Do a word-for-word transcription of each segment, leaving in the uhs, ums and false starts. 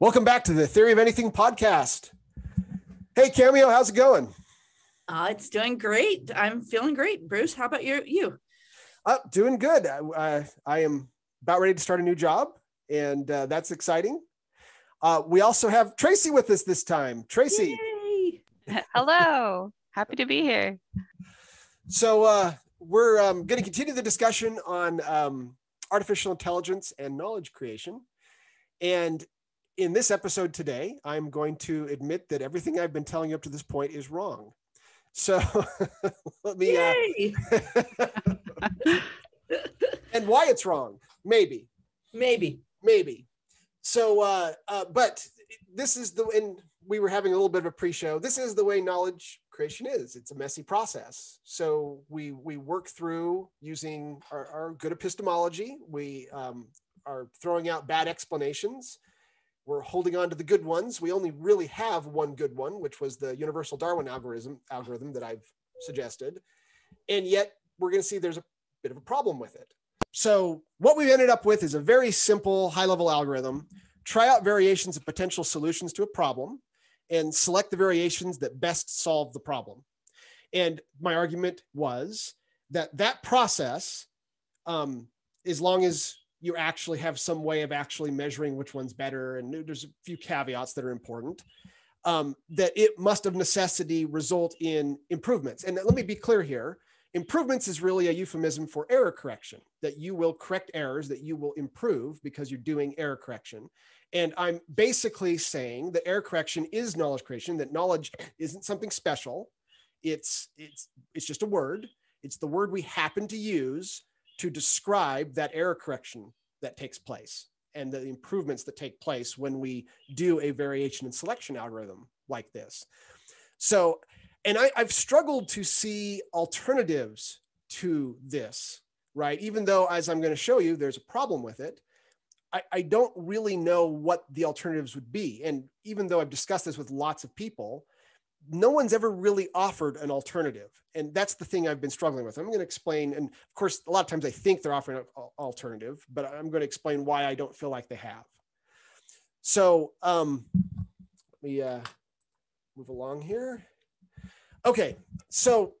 Welcome back to the Theory of Anything podcast. Hey, Cameo, how's it going? Uh, it's doing great. I'm feeling great. Bruce, how about you? You? Uh, doing good. I, I, I am about ready to start a new job, and uh, that's exciting. Uh, we also have Tracy with us this time. Tracy. Yay. Hello. Happy to be here. So uh, we're um, going to continue the discussion on um, artificial intelligence and knowledge creation. And in this episode today, I'm going to admit that everything I've been telling you up to this point is wrong. So let me, uh, and why it's wrong, maybe, maybe, maybe. So, uh, uh, but this is the, and we were having a little bit of a pre-show. This is the way knowledge creation is. It's a messy process. So we, we work through using our, our good epistemology. We um, are throwing out bad explanations. We're holding on to the good ones. We only really have one good one, which was the Universal Darwin algorithm algorithm that I've suggested. And yet we're going to see there's a bit of a problem with it. So what we've ended up with is a very simple high-level algorithm. Try out variations of potential solutions to a problem and select the variations that best solve the problem. And my argument was that that process, um, as long as you actually have some way of actually measuring which one's better, and there's a few caveats that are important, um, that it must of necessity result in improvements. And let me be clear here, improvements is really a euphemism for error correction, that you will correct errors, that you will improve because you're doing error correction. And I'm basically saying that error correction is knowledge creation, that knowledge isn't something special. It's, it's, it's just a word. It's the word we happen to use to describe that error correction that takes place and the improvements that take place when we do a variation and selection algorithm like this. So, and I, I've struggled to see alternatives to this, right? Even though, as I'm going to show you, there's a problem with it. I, I don't really know what the alternatives would be. And even though I've discussed this with lots of people, no one's ever really offered an alternative. And that's the thing I've been struggling with. I'm going to explain. And of course, a lot of times I think they're offering an alternative, but I'm going to explain why I don't feel like they have. So um, let me uh, move along here. Okay. So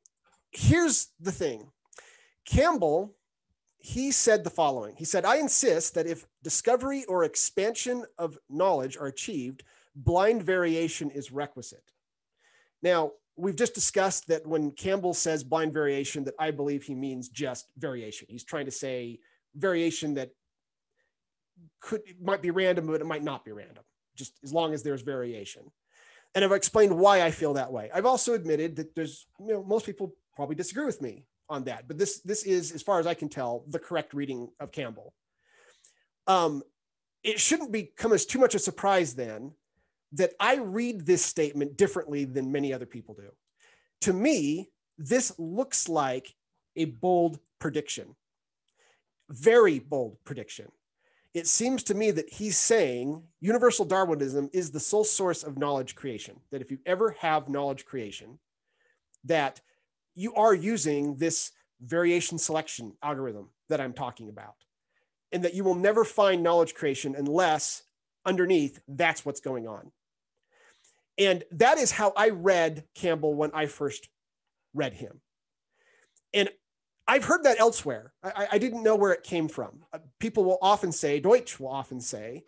here's the thing. Campbell, he said the following. He said, I insist that if discovery or expansion of knowledge are achieved, blind variation is requisite. Now, we've just discussed that when Campbell says blind variation, that I believe he means just variation. He's trying to say variation that could might be random, but it might not be random, just as long as there's variation. And I've explained why I feel that way. I've also admitted that there's, you know, most people probably disagree with me on that, but this, this is, as far as I can tell, the correct reading of Campbell. Um, it shouldn't become as too much a surprise then that I read this statement differently than many other people do. To me, this looks like a bold prediction, very bold prediction. It seems to me that he's saying universal Darwinism is the sole source of knowledge creation, that if you ever have knowledge creation, that you are using this variation selection algorithm that I'm talking about, and that you will never find knowledge creation unless underneath that's what's going on. And that is how I read Campbell when I first read him. And I've heard that elsewhere. I, I didn't know where it came from. People will often say, Deutsch will often say,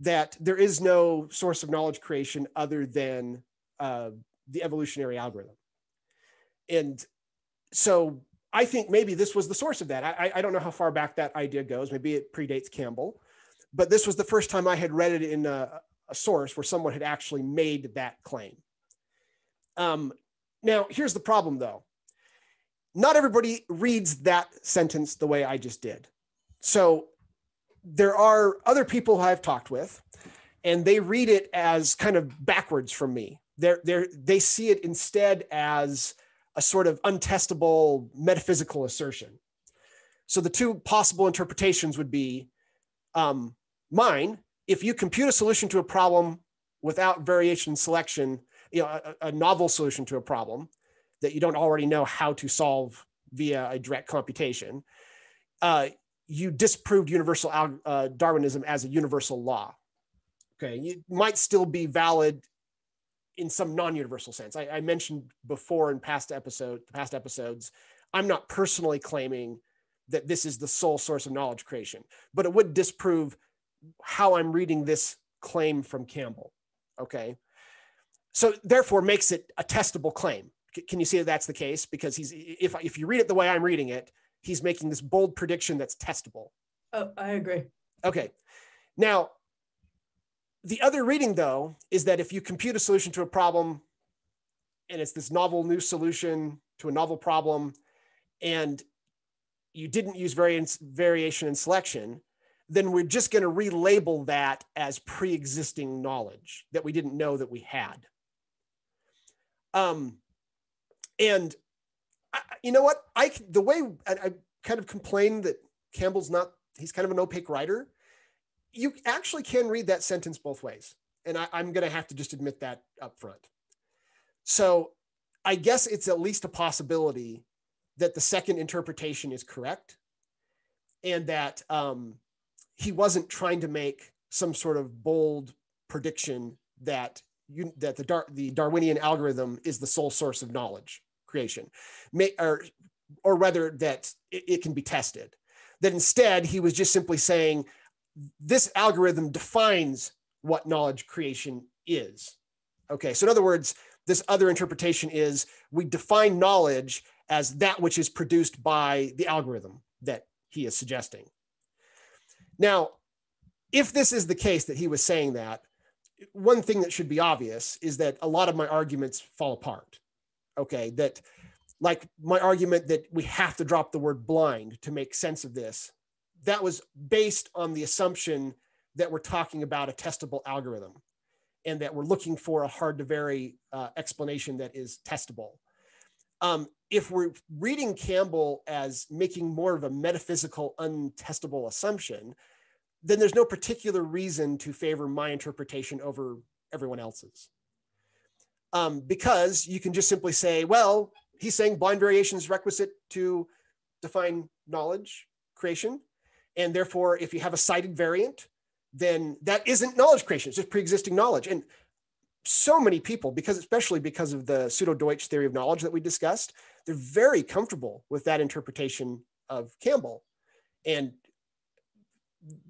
that there is no source of knowledge creation other than uh, the evolutionary algorithm. And so I think maybe this was the source of that. I, I don't know how far back that idea goes. Maybe it predates Campbell. But this was the first time I had read it in a, a source where someone had actually made that claim. Um, now, here's the problem, though. Not everybody reads that sentence the way I just did. So there are other people I've talked with, and they read it as kind of backwards from me. They're, they're, they see it instead as a sort of untestable metaphysical assertion. So the two possible interpretations would be, um, mine, if you compute a solution to a problem without variation selection, you know, a, a novel solution to a problem that you don't already know how to solve via a direct computation, uh, you disproved universal uh, Darwinism as a universal law. Okay, it might still be valid in some non-universal sense. I, I mentioned before in past episode, past episodes, I'm not personally claiming that this is the sole source of knowledge creation, but it would disprove how I'm reading this claim from Campbell. Okay, so therefore makes it a testable claim. C- can you see that that's the case? Because he's if if you read it the way I'm reading it, he's making this bold prediction that's testable. Oh, I agree. Okay, now. The other reading, though, is that if you compute a solution to a problem, and it's this novel new solution to a novel problem, and you didn't use variance, variation and selection, then we're just going to relabel that as pre-existing knowledge that we didn't know that we had. Um, and I, you know what? I the way I, I kind of complain that Campbell's not, he's kind of an opaque writer. You actually can read that sentence both ways. And I, I'm gonna have to just admit that up front. So I guess it's at least a possibility that the second interpretation is correct and that um, he wasn't trying to make some sort of bold prediction that you, that the, Dar- the Darwinian algorithm is the sole source of knowledge creation, May, or, or rather that it, it can be tested. That instead he was just simply saying, this algorithm defines what knowledge creation is. Okay, so in other words, this other interpretation is we define knowledge as that which is produced by the algorithm that he is suggesting. Now, if this is the case that he was saying that, one thing that should be obvious is that a lot of my arguments fall apart. Okay, that like my argument that we have to drop the word blind to make sense of this, that was based on the assumption that we're talking about a testable algorithm and that we're looking for a hard to vary uh, explanation that is testable. Um, if we're reading Campbell as making more of a metaphysical, untestable assumption, then there's no particular reason to favor my interpretation over everyone else's. Um, because you can just simply say, well, he's saying blind variation is requisite to define knowledge creation. And therefore, if you have a cited variant, then that isn't knowledge creation, it's just pre-existing knowledge. And so many people, because especially because of the pseudo-Deutsch theory of knowledge that we discussed, they're very comfortable with that interpretation of Campbell. And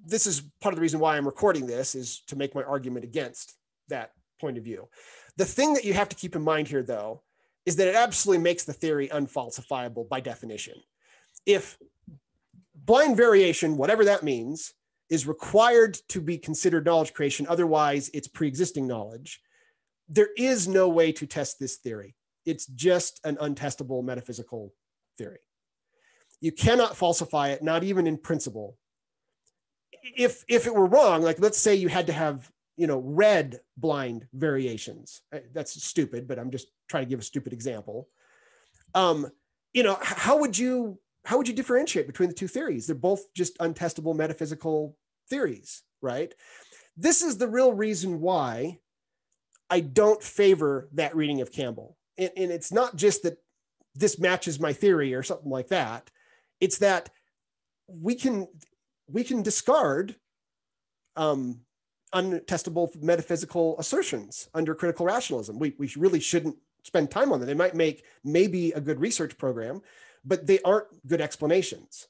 this is part of the reason why I'm recording this, is to make my argument against that point of view. The thing that you have to keep in mind here, though, is that it absolutely makes the theory unfalsifiable by definition. If blind variation, whatever that means, is required to be considered knowledge creation. Otherwise, it's pre-existing knowledge. There is no way to test this theory. It's just an untestable metaphysical theory. You cannot falsify it, not even in principle. If, if it were wrong, like let's say you had to have, you know, red blind variations. That's stupid, but I'm just trying to give a stupid example. Um, you know, how would you... How would you differentiate between the two theories? They're both just untestable metaphysical theories, right? This is the real reason why I don't favor that reading of Campbell. And, and it's not just that this matches my theory or something like that. It's that we can, we can discard um, untestable metaphysical assertions under critical rationalism. We, we really shouldn't spend time on them. They might make maybe a good research program, but they aren't good explanations.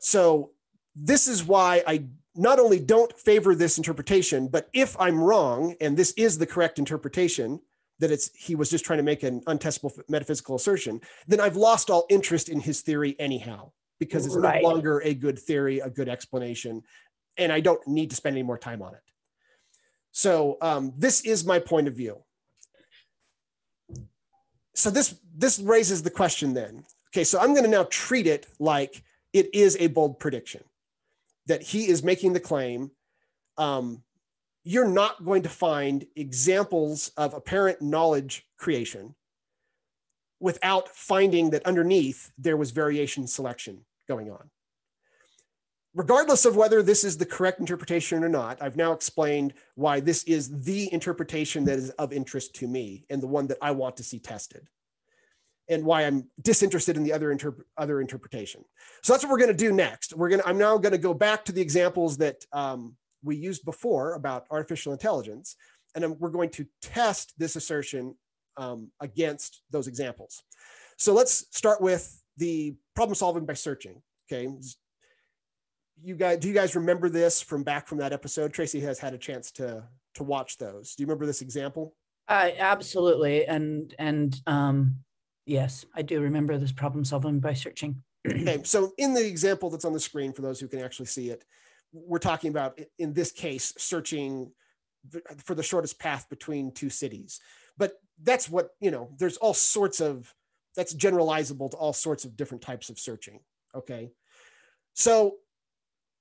So this is why I not only don't favor this interpretation, but if I'm wrong, and this is the correct interpretation, that it's he was just trying to make an untestable metaphysical assertion, then I've lost all interest in his theory anyhow, because it's right. no longer a good theory, a good explanation, and I don't need to spend any more time on it. So um, this is my point of view. So this, this raises the question then. Okay, so I'm gonna now treat it like it is a bold prediction, that he is making the claim, um, you're not going to find examples of apparent knowledge creation without finding that underneath there was variation selection going on. Regardless of whether this is the correct interpretation or not, I've now explained why this is the interpretation that is of interest to me and the one that I want to see tested, and why I'm disinterested in the other interp- other interpretation. So that's what we're going to do next. We're going to I'm now going to go back to the examples that um, we used before about artificial intelligence. And then we're going to test this assertion um, against those examples. So let's start with the problem solving by searching. Okay, you guys, do you guys remember this from back from that episode? Tracy has had a chance to to watch those. Do you remember this example? Uh, absolutely, and and um, yes, I do remember this problem solving by searching. Okay, so in the example that's on the screen for those who can actually see it, we're talking about in this case searching for the shortest path between two cities. But that's what, you know, there's all sorts of, that's generalizable to all sorts of different types of searching. Okay, so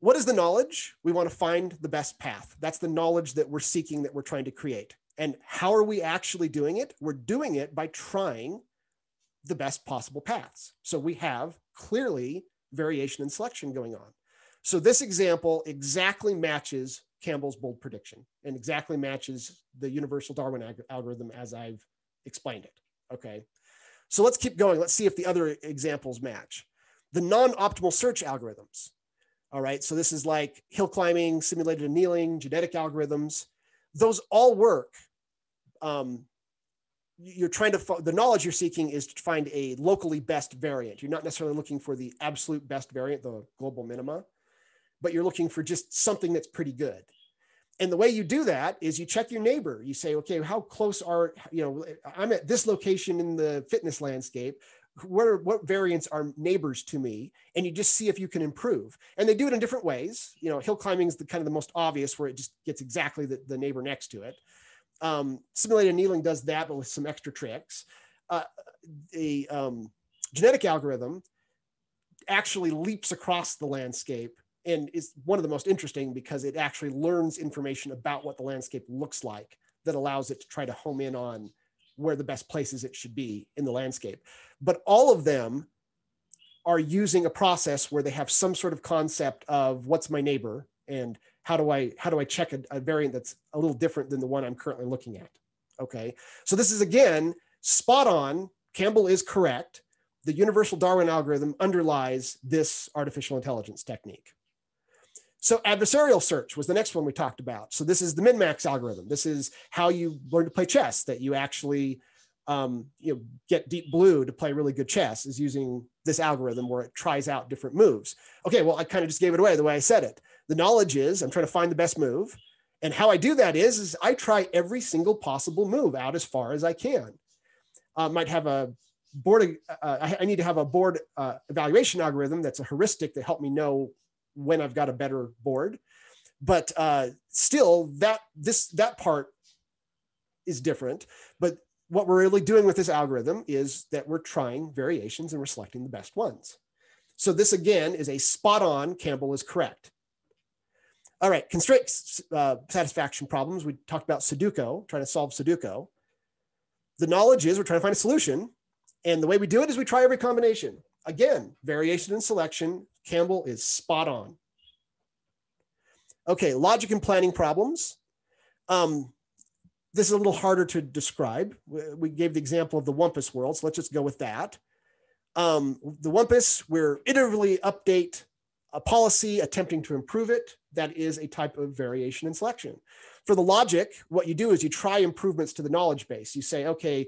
what is the knowledge? We want to find the best path. That's the knowledge that we're seeking, that we're trying to create. And how are we actually doing it? We're doing it by trying the best possible paths. So we have clearly variation and selection going on. So this example exactly matches Campbell's bold prediction and exactly matches the universal Darwin ag- algorithm as I've explained it. Okay, so let's keep going. Let's see if the other examples match. The non-optimal search algorithms. All right, so this is like hill climbing, simulated annealing, genetic algorithms. Those all work. Um, you're trying to, the knowledge you're seeking is to find a locally best variant. You're not necessarily looking for the absolute best variant, the global minima, but you're looking for just something that's pretty good. And the way you do that is you check your neighbor. You say, okay, how close are, you know, I'm at this location in the fitness landscape. What, are, what variants are neighbors to me? And you just see if you can improve. And they do it in different ways. You know, hill climbing is the kind of the most obvious, where it just gets exactly the, the neighbor next to it. Um, simulated annealing does that, but with some extra tricks. Uh, the um, genetic algorithm actually leaps across the landscape and is one of the most interesting because it actually learns information about what the landscape looks like that allows it to try to home in on where the best places it should be in the landscape. But all of them are using a process where they have some sort of concept of what's my neighbor and how do I, how do I check a, a variant that's a little different than the one I'm currently looking at. Okay, so this is again, spot on. Campbell is correct. The universal Darwin algorithm underlies this artificial intelligence technique. So adversarial search was the next one we talked about. So this is the min-max algorithm. This is how you learn to play chess, that you actually um, you know, get deep blue to play really good chess, is using this algorithm where it tries out different moves. Okay, well, I kind of just gave it away the way I said it. The knowledge is I'm trying to find the best move. And how I do that is, is I try every single possible move out as far as I can. I uh, might have a board, uh, I need to have a board uh, evaluation algorithm that's a heuristic that help me know when I've got a better board, but uh, still that this that part is different. But what we're really doing with this algorithm is that we're trying variations and we're selecting the best ones. So this again is a spot on, Campbell is correct. All right, constraint uh, satisfaction problems. We talked about Sudoku, trying to solve Sudoku. The knowledge is we're trying to find a solution. And the way we do it is we try every combination. Again, variation and selection, Campbell is spot on. Okay, logic and planning problems. Um, this is a little harder to describe. We gave the example of the Wumpus world, so let's just go with that. Um, the Wumpus, we're iteratively update a policy, attempting to improve it. That is a type of variation and selection. For the logic, what you do is you try improvements to the knowledge base. You say, okay,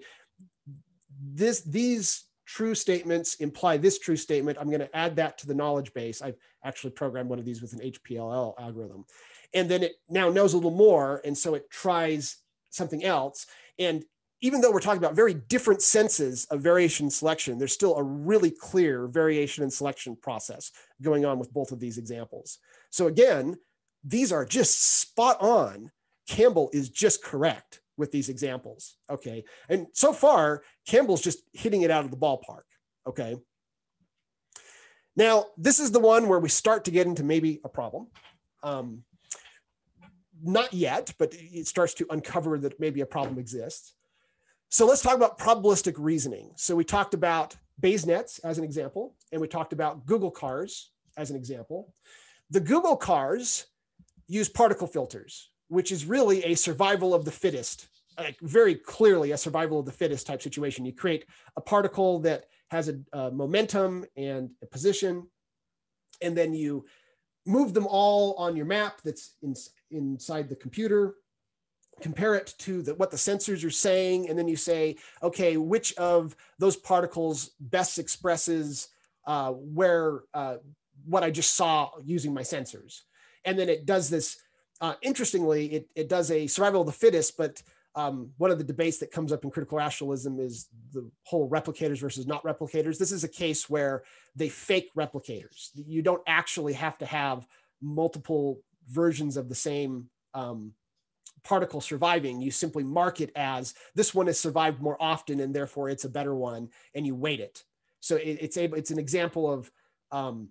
this, these true statements imply this true statement. I'm going to add that to the knowledge base. I've actually programmed one of these with an H P L L algorithm. And then it now knows a little more. And so it tries something else. And even though we're talking about very different senses of variation selection, there's still a really clear variation and selection process going on with both of these examples. So again, these are just spot on. Campbell is just correct with these examples, okay? And so far, Campbell's just hitting it out of the ballpark, okay? Now, this is the one where we start to get into maybe a problem. Um, not yet, but it starts to uncover that maybe a problem exists. So let's talk about probabilistic reasoning. So we talked about Bayes Nets as an example, and we talked about Google cars as an example. The Google cars use particle filters, which is really a survival of the fittest, like very clearly a survival of the fittest type situation. You create a particle that has a, a momentum and a position, and then you move them all on your map that's in, inside the computer, compare it to the, what the sensors are saying, and then you say, okay, which of those particles best expresses uh, where uh, what I just saw using my sensors. And then it does this, uh, interestingly, it, it does a survival of the fittest, but um, one of the debates that comes up in critical rationalism is the whole replicators versus not replicators. This is a case where they fake replicators. You don't actually have to have multiple versions of the same um, particle surviving. You simply mark it as this one has survived more often and therefore it's a better one, and you weight it. So it, it's able, it's an example of um,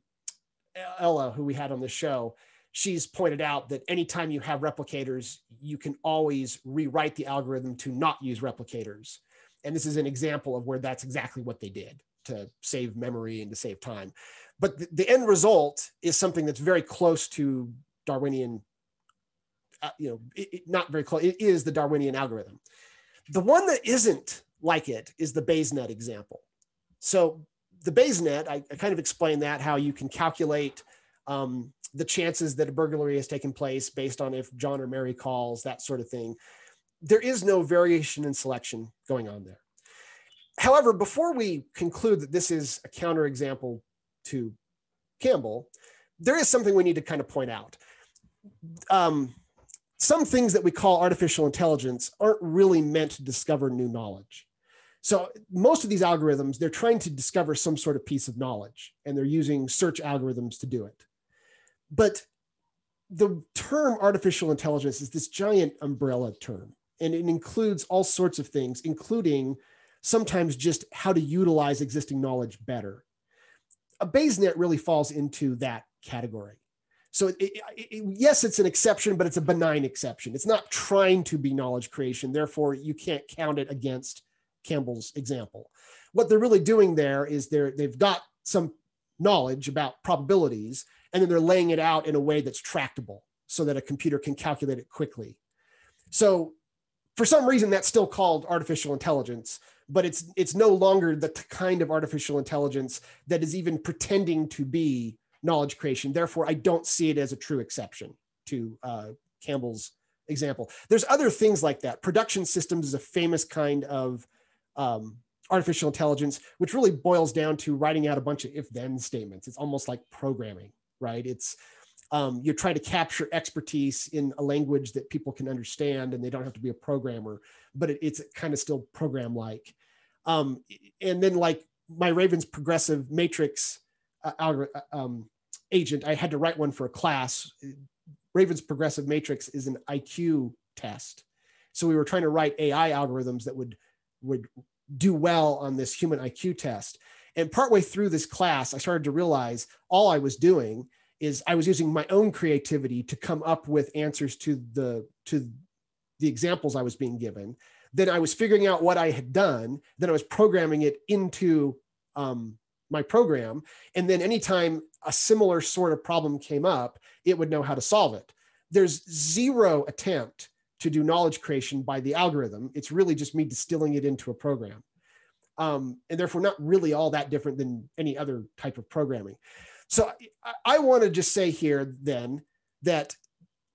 Ella, who we had on the show. She's pointed out that anytime you have replicators, you can always rewrite the algorithm to not use replicators. And this is an example of where that's exactly what they did to save memory and to save time. But the, the end result is something that's very close to Darwinian, uh, you know, it, it, not very close, it is the Darwinian algorithm. The one that isn't like it is the Bayes net example. So the Bayes net, I, I kind of explained that, how you can calculate um, the chances that a burglary has taken place based on if John or Mary calls, that sort of thing. There is no variation in selection going on there. However, before we conclude that this is a counterexample to Campbell, there is something we need to kind of point out. Um, some things that we call artificial intelligence aren't really meant to discover new knowledge. So most of these algorithms, they're trying to discover some sort of piece of knowledge, and they're using search algorithms to do it. But the term artificial intelligence is this giant umbrella term, and it includes all sorts of things, including sometimes just how to utilize existing knowledge better. A Bayes net really falls into that category. So it, it, it, yes, it's an exception, but it's a benign exception. It's not trying to be knowledge creation. Therefore, you can't count it against Campbell's example. What they're really doing there is they're, they've got some knowledge about probabilities, and then they're laying it out in a way that's tractable so that a computer can calculate it quickly. So for some reason, that's still called artificial intelligence, but it's, it's no longer the kind of artificial intelligence that is even pretending to be knowledge creation. Therefore, I don't see it as a true exception to uh, Campbell's example. There's other things like that. Production systems is a famous kind of um, artificial intelligence, which really boils down to writing out a bunch of if-then statements. It's almost like programming, right? It's um, you're trying to capture expertise in a language that people can understand, and they don't have to be a programmer, but it, it's kind of still program-like. Um, and then like my Raven's Progressive Matrix uh, algorithm, um, agent, I had to write one for a class. Raven's Progressive Matrix is an I Q test. So we were trying to write A I algorithms that would, would do well on this human I Q test. And partway through this class, I started to realize all I was doing is I was using my own creativity to come up with answers to the, to the examples I was being given. Then I was figuring out what I had done. Then I was programming it into um, my program. And then anytime a similar sort of problem came up, it would know how to solve it. There's zero attempt to do knowledge creation by the algorithm. It's really just me distilling it into a program. Um, and therefore not really all that different than any other type of programming. So I, I want to just say here then that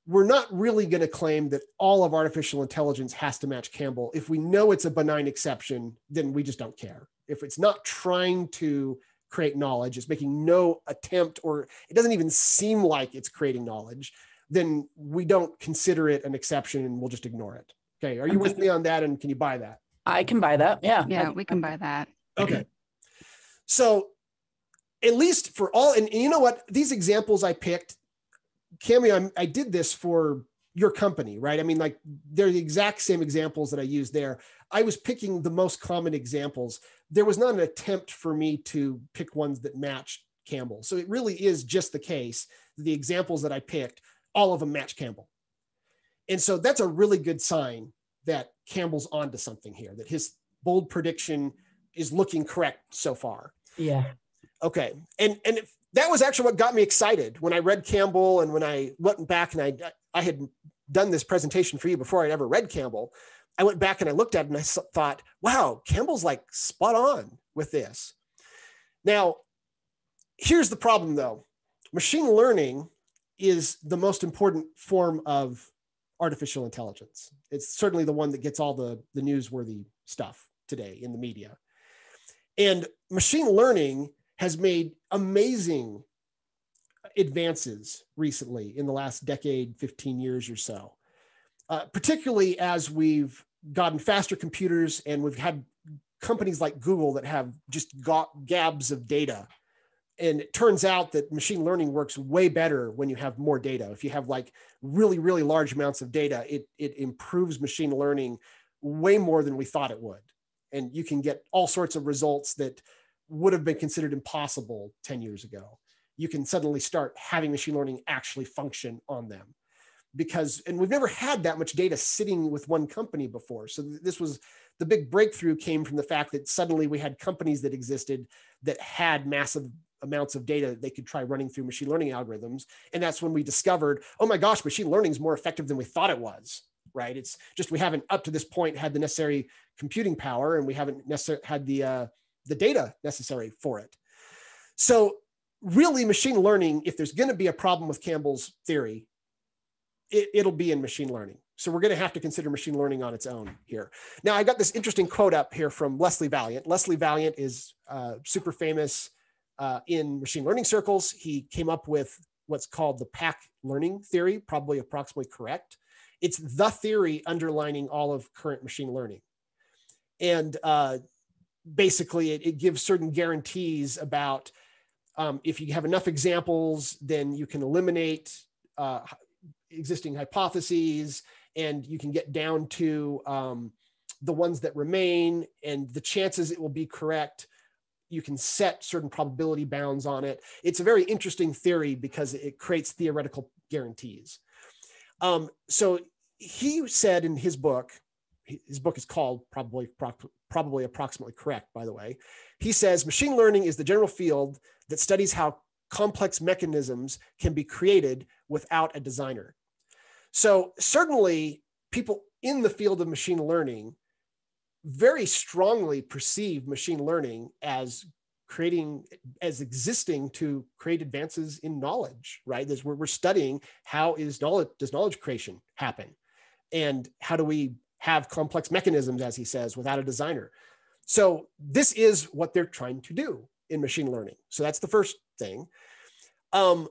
we're not really going to claim that all of artificial intelligence has to match Campbell. If we know it's a benign exception, then we just don't care. If it's not trying to create knowledge, it's making no attempt, or it doesn't even seem like it's creating knowledge, then we don't consider it an exception and we'll just ignore it. Okay, are you with me on that, and can you buy that? I can buy that. Yeah. Yeah, we can buy that. Okay. So at least for all, and, and you know what, these examples I picked, Cami, I'm, I did this for your company, right? I mean, like they're the exact same examples that I used there. I was picking the most common examples. There was not an attempt for me to pick ones that matched Campbell. So it really is just the case, the examples that I picked, all of them match Campbell. And so that's a really good sign that Campbell's onto something here, that his bold prediction is looking correct so far. Yeah. Okay. And and if, that was actually what got me excited when I read Campbell, and when I went back and I, I had done this presentation for you before I'd ever read Campbell. I went back and I looked at it and I thought, wow, Campbell's like spot on with this. Now, here's the problem though. Machine learning is the most important form of artificial intelligence. It's certainly the one that gets all the, the newsworthy stuff today in the media. And machine learning has made amazing advances recently in the last decade, fifteen years or so, uh, particularly as we've gotten faster computers and we've had companies like Google that have just got gabs of data. And it turns out that machine learning works way better when you have more data. If you have like really, really large amounts of data, it, it improves machine learning way more than we thought it would. And you can get all sorts of results that would have been considered impossible ten years ago. You can suddenly start having machine learning actually function on them. Because, and we've never had that much data sitting with one company before. So this was, the big breakthrough came from the fact that suddenly we had companies that existed that had massive amounts of data that they could try running through machine learning algorithms. And that's when we discovered, oh my gosh, machine learning is more effective than we thought it was, right? It's just, we haven't up to this point had the necessary computing power, and we haven't necessarily had the, uh, the data necessary for it. So really machine learning, if there's gonna be a problem with Campbell's theory, it, it'll be in machine learning. So we're gonna have to consider machine learning on its own here. Now I got this interesting quote up here from Leslie Valiant. Leslie Valiant is uh, super famous Uh, in machine learning circles. He came up with what's called the pack learning theory, probably approximately correct. It's the theory underlining all of current machine learning. And uh, basically it, it gives certain guarantees about um, if you have enough examples, then you can eliminate uh, existing hypotheses, and you can get down to um, the ones that remain, and the chances it will be correct. You can set certain probability bounds on it. It's a very interesting theory because it creates theoretical guarantees. Um, so he said in his book, his book is called Probably, Probably Approximately Correct, by the way. He says, machine learning is the general field that studies how complex mechanisms can be created without a designer. So certainly people in the field of machine learning very strongly perceive machine learning as creating, as existing to create advances in knowledge, right? There's where we're studying how is knowledge, does knowledge creation happen? And how do we have complex mechanisms, as he says, without a designer? So this is what they're trying to do in machine learning. So that's the first thing. Um,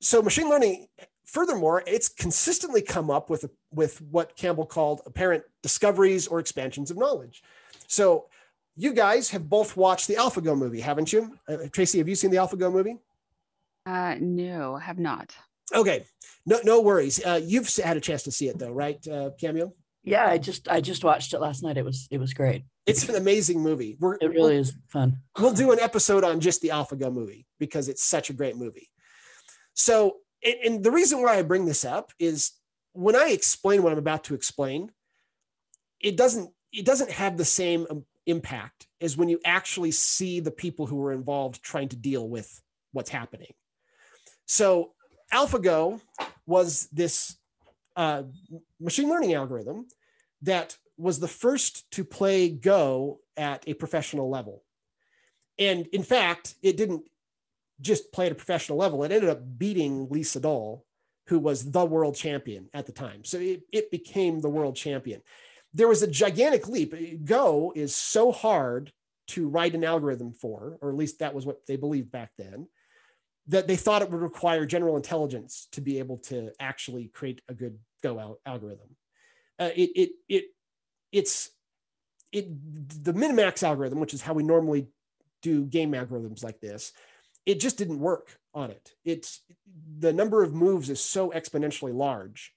so machine learning, furthermore, it's consistently come up with, with what Campbell called apparent discoveries or expansions of knowledge. So you guys have both watched the AlphaGo movie, haven't you? Uh, Tracy, have you seen the AlphaGo movie? Uh, no, I have not. Okay, no, no worries. Uh, you've had a chance to see it though, right, uh, Cameo? Yeah, I just I just watched it last night. It was it was great. It's an amazing movie. We're, it really is fun. We'll do an episode on just the AlphaGo movie because it's such a great movie. So. And the reason why I bring this up is when I explain what I'm about to explain, it doesn't, it doesn't have the same impact as when you actually see the people who were involved trying to deal with what's happening. So AlphaGo was this uh, machine learning algorithm that was the first to play Go at a professional level. And in fact, it didn't just play at a professional level. It ended up beating Lee Sedol, who was the world champion at the time. So it, it became the world champion. There was a gigantic leap. Go is so hard to write an algorithm for, or at least that was what they believed back then, that they thought it would require general intelligence to be able to actually create a good Go al- algorithm. Uh, it, it, it, it's, it, the Minimax algorithm, which is how we normally do game algorithms like this, it just didn't work on it. It's the number of moves is so exponentially large,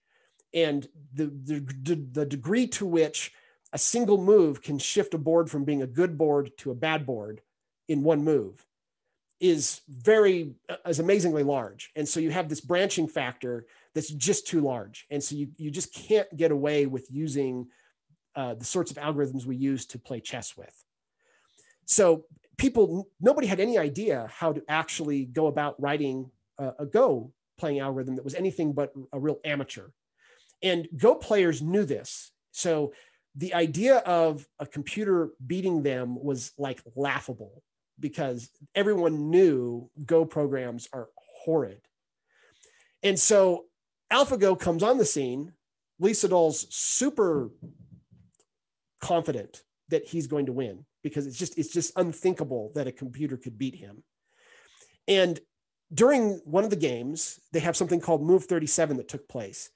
and the, the, the degree to which a single move can shift a board from being a good board to a bad board in one move is very, is amazingly large. And so you have this branching factor that's just too large. And so you, you just can't get away with using uh, the sorts of algorithms we use to play chess with. So people, nobody had any idea how to actually go about writing a, a Go playing algorithm that was anything but a real amateur. And Go players knew this. So the idea of a computer beating them was like laughable because everyone knew Go programs are horrid. And so AlphaGo comes on the scene. Lee Sedol's super confident that he's going to win because it's just, it's just unthinkable that a computer could beat him. And during one of the games, they have something called Move thirty-seven that took place.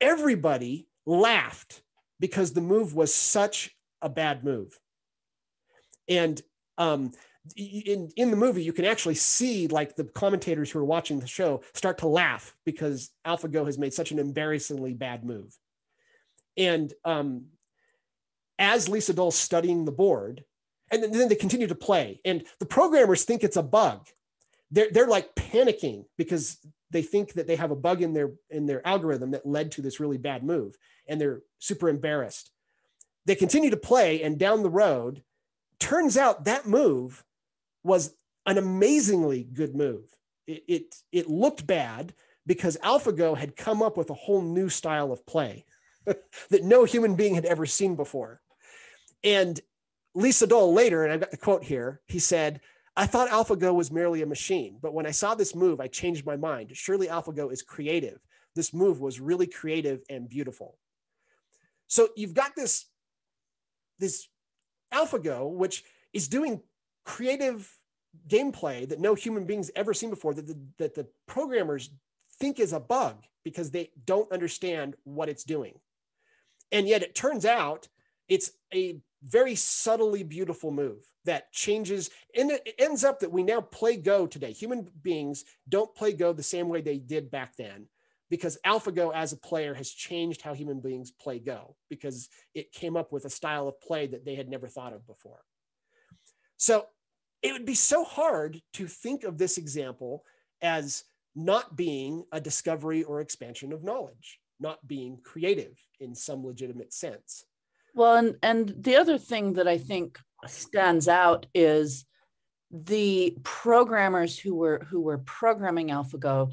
Everybody laughed because the move was such a bad move. And um, in, in the movie, you can actually see like the commentators who are watching the show start to laugh because AlphaGo has made such an embarrassingly bad move. And um, as Lee Sedol's studying the board, and then, then they continue to play, and the programmers think it's a bug. They're, they're like panicking because they think that they have a bug in their, in their algorithm that led to this really bad move, and they're super embarrassed. They continue to play, and down the road, turns out that move was an amazingly good move. It, it, it looked bad because AlphaGo had come up with a whole new style of play that no human being had ever seen before. And Lee Sedol later, and I've got the quote here, he said, "I thought AlphaGo was merely a machine, but when I saw this move, I changed my mind. Surely AlphaGo is creative. This move was really creative and beautiful." So you've got this, this AlphaGo, which is doing creative gameplay that no human being's ever seen before, that the, that the programmers think is a bug because they don't understand what it's doing. And yet it turns out it's a very subtly beautiful move that changes, and it ends up that we now play Go today. Human beings don't play Go the same way they did back then because AlphaGo as a player has changed how human beings play Go because it came up with a style of play that they had never thought of before. So it would be so hard to think of this example as not being a discovery or expansion of knowledge, not being creative in some legitimate sense. Well, and, and the other thing that I think stands out is the programmers who were who were programming AlphaGo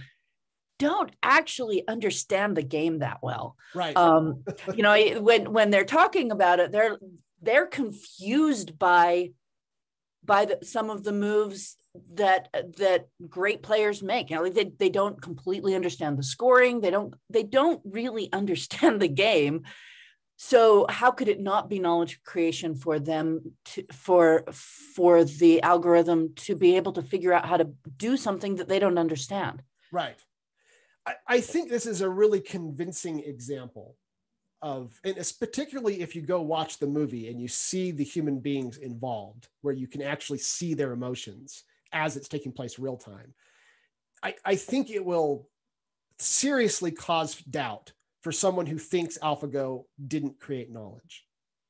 don't actually understand the game that well. Right. Um, you know, when when they're talking about it, they're they're confused by by the, some of the moves that that great players make. You know, like they they don't completely understand the scoring. They don't they don't really understand the game. So how could it not be knowledge creation for them to, for, for the algorithm to be able to figure out how to do something that they don't understand? Right. I, I think this is a really convincing example of, and it's particularly if you go watch the movie and you see the human beings involved, where you can actually see their emotions as it's taking place real time. I, I think it will seriously cause doubt for someone who thinks AlphaGo didn't create knowledge,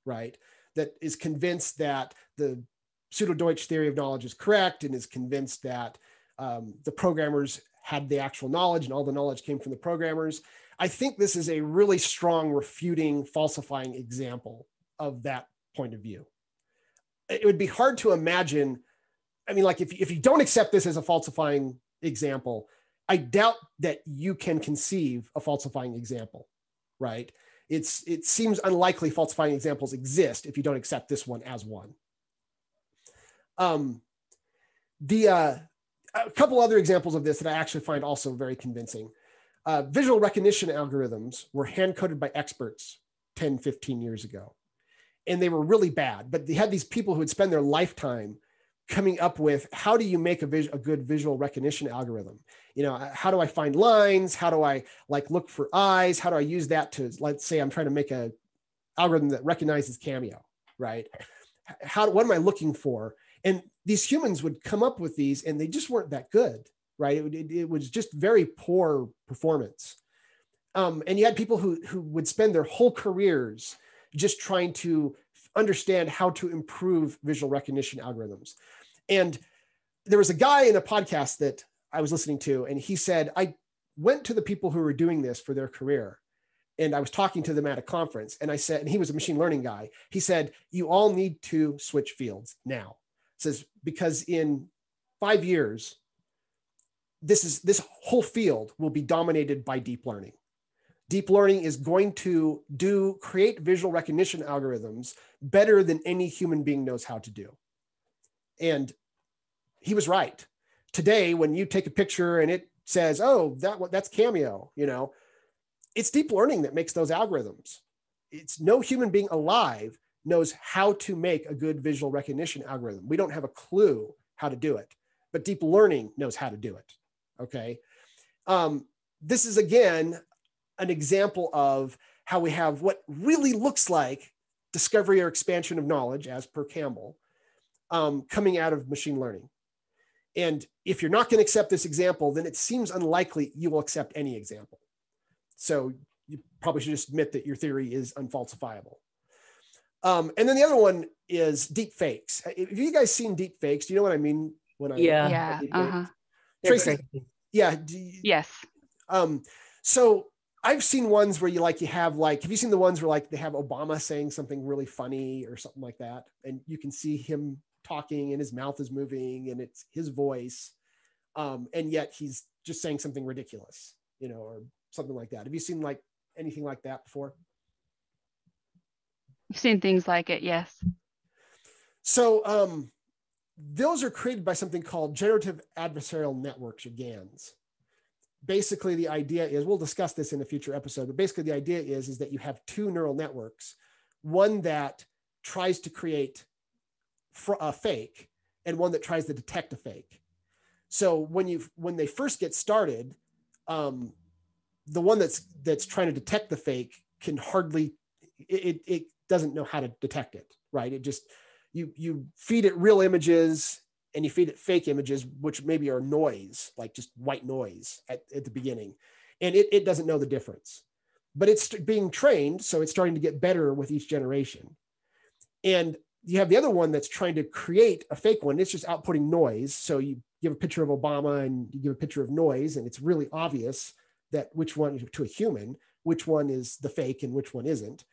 right? That is convinced that the pseudo-Deutsch theory of knowledge is correct and is convinced that um, the programmers had the actual knowledge and all the knowledge came from the programmers. I think this is a really strong refuting, falsifying example of that point of view. It would be hard to imagine, I mean, like if, if you don't accept this as a falsifying example, I doubt that you can conceive a falsifying example, right? It's, it seems unlikely falsifying examples exist if you don't accept this one as one. Um, the, uh, a couple other examples of this that I actually find also very convincing. Uh, visual recognition algorithms were hand-coded by experts ten, fifteen years ago. And they were really bad, but they had these people who would spend their lifetime coming up with how do you make a, vis- a good visual recognition algorithm? You know, how do I find lines? How do I like look for eyes? How do I use that to, let's say I'm trying to make a algorithm that recognizes Cameo, right? How, what am I looking for? And these humans would come up with these and they just weren't that good, right? It, it, it was just very poor performance. Um, and you had people who, who would spend their whole careers just trying to understand how to improve visual recognition algorithms. And there was a guy in a podcast that I was listening to, and he said, I went to the people who were doing this for their career. And I was talking to them at a conference, and I said, and he was a machine learning guy. He said, you all need to switch fields now. He says, because in five years, this is, this whole field will be dominated by deep learning. Deep learning is going to do create visual recognition algorithms better than any human being knows how to do. And he was right. Today, when you take a picture and it says, oh, that that's Cameo, you know, it's deep learning that makes those algorithms. It's no human being alive knows how to make a good visual recognition algorithm. We don't have a clue how to do it, but deep learning knows how to do it. Okay. Um, this is again, an example of how we have what really looks like discovery or expansion of knowledge as per Campbell um, coming out of machine learning. And if you're not going to accept this example, then it seems unlikely you will accept any example. So you probably should just admit that your theory is unfalsifiable. Um, and then the other one is deep fakes. Have you guys seen deep fakes? Do you know what I mean? When I yeah. yeah. Uh-huh. Tracy, yeah. Do you, yes. Um, so I've seen ones where you like, you have like, have you seen the ones where like they have Obama saying something really funny or something like that? And you can see him talking and his mouth is moving and it's his voice. Um, and yet he's just saying something ridiculous, you know, or something like that. Have you seen like anything like that before? I've seen things like it, yes. So um, those are created by something called generative adversarial networks, or GANs. Basically, the idea is, we'll discuss this in a future episode, but basically the idea is, is that you have two neural networks, one that tries to create a fake and one that tries to detect a fake. So when you when they first get started, um, the one that's that's trying to detect the fake can hardly, it, it doesn't know how to detect it, right? It just, you, you feed it real images and you feed it fake images, which maybe are noise, like just white noise at, at the beginning. And it, it doesn't know the difference, but it's being trained. So it's starting to get better with each generation. And you have the other one that's trying to create a fake one. It's just outputting noise. So you give a picture of Obama and you give a picture of noise, and it's really obvious that which one to a human, which one is the fake and which one isn't.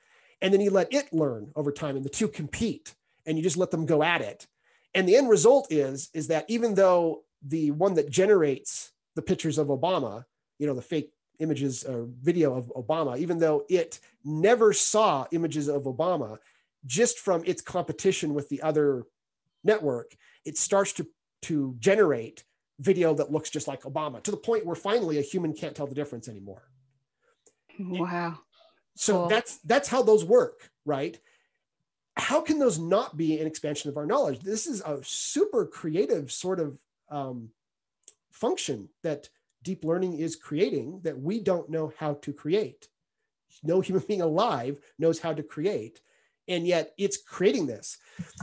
And then you let it learn over time, and the two compete, and you just let them go at it. And the end result is, is that even though the one that generates the pictures of Obama, you know, the fake images or video of Obama, even though it never saw images of Obama, just from its competition with the other network, it starts to, to generate video that looks just like Obama, to the point where finally a human can't tell the difference anymore. Wow. So cool. that's, that's how those work, right? How can those not be an expansion of our knowledge? This is a super creative sort of um, function that deep learning is creating that we don't know how to create. No human being alive knows how to create, and yet it's creating this.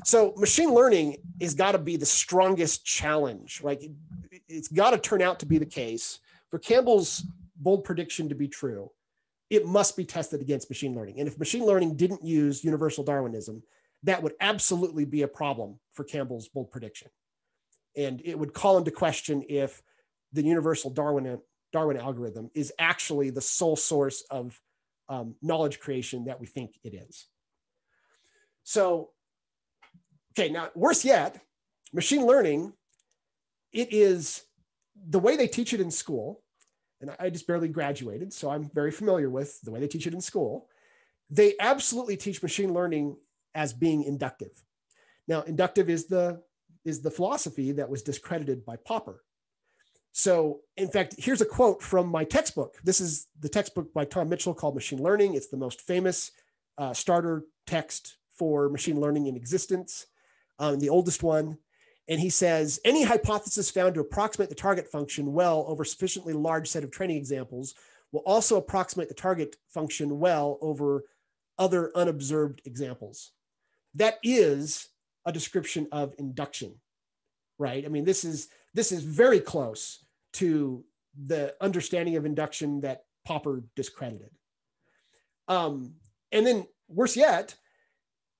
So machine learning has got to be the strongest challenge, right? It, it's got to turn out to be the case for Campbell's bold prediction to be true. It must be tested against machine learning. And if machine learning didn't use universal Darwinism, that would absolutely be a problem for Campbell's bold prediction. And it would call into question if the universal Darwin, Darwin algorithm is actually the sole source of um, knowledge creation that we think it is. So, okay, now worse yet, machine learning, it is the way they teach it in school. And I just barely graduated, so I'm very familiar with the way they teach it in school. They absolutely teach machine learning as being inductive. Now, inductive is the, is the philosophy that was discredited by Popper. So, in fact, here's a quote from my textbook. This is the textbook by Tom Mitchell called Machine Learning. It's the most famous uh, starter text for machine learning in existence, um, the oldest one. And he says, any hypothesis found to approximate the target function well over sufficiently large set of training examples will also approximate the target function well over other unobserved examples. That is a description of induction, right? I mean, this is, this is very close to the understanding of induction that Popper discredited. Um, and then worse yet,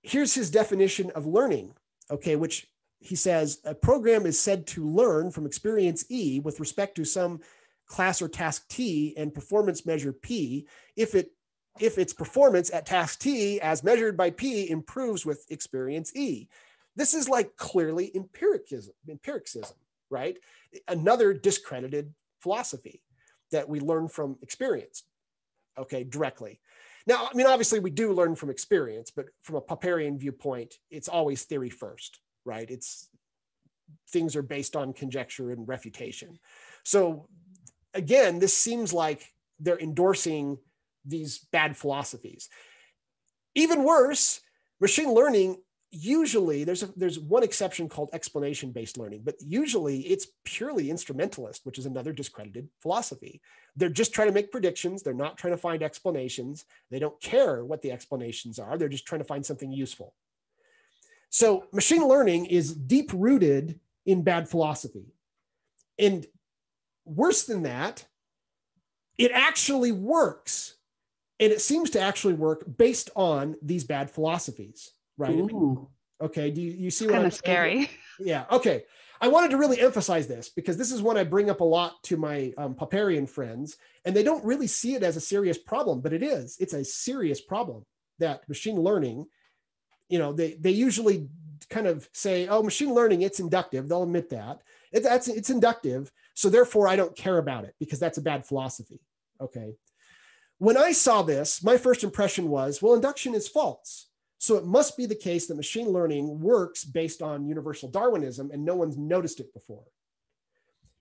here's his definition of learning, okay, which he says, a program is said to learn from experience E with respect to some class or task T and performance measure P if it if its performance at task T as measured by P improves with experience E. This is like clearly empiricism, empiricism, right? Another discredited philosophy that we learn from experience, okay, directly. Now, I mean, obviously we do learn from experience, but from a Popperian viewpoint, it's always theory first. Right? It's, things are based on conjecture and refutation. So again, this seems like they're endorsing these bad philosophies. Even worse, machine learning, usually there's a, there's one exception called explanation-based learning, but usually it's purely instrumentalist, which is another discredited philosophy. They're just trying to make predictions. They're not trying to find explanations. They don't care what the explanations are. They're just trying to find something useful. So machine learning is deep-rooted in bad philosophy. And worse than that, it actually works. And it seems to actually work based on these bad philosophies, right? I mean, okay, do you, you see what I'm saying? Kind of scary. Yeah, okay. I wanted to really emphasize this because this is one I bring up a lot to my um, Popperian friends, and they don't really see it as a serious problem, but it is. It's a serious problem that machine learning, you know, they, they usually kind of say, oh, machine learning, it's inductive. They'll admit that. It, that's, it's inductive, so therefore I don't care about it because that's a bad philosophy, okay? When I saw this, my first impression was, well, induction is false. So it must be the case that machine learning works based on universal Darwinism and no one's noticed it before.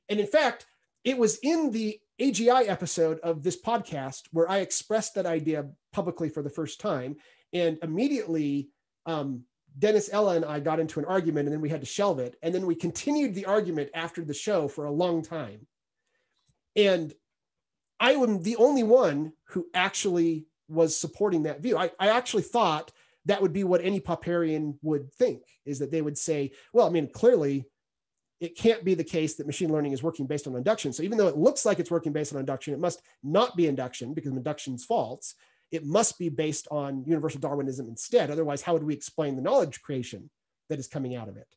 And in fact, it was in the A G I episode of this podcast where I expressed that idea publicly for the first time. And immediately um, Dennis, Ella, and I got into an argument, and then we had to shelve it. And then we continued the argument after the show for a long time. And I am the only one who actually was supporting that view. I, I actually thought that would be what any Popperian would think, is that they would say, well, I mean, clearly it can't be the case that machine learning is working based on induction. So even though it looks like it's working based on induction, it must not be induction because induction's false. It must be based on universal Darwinism instead. Otherwise, how would we explain the knowledge creation that is coming out of it?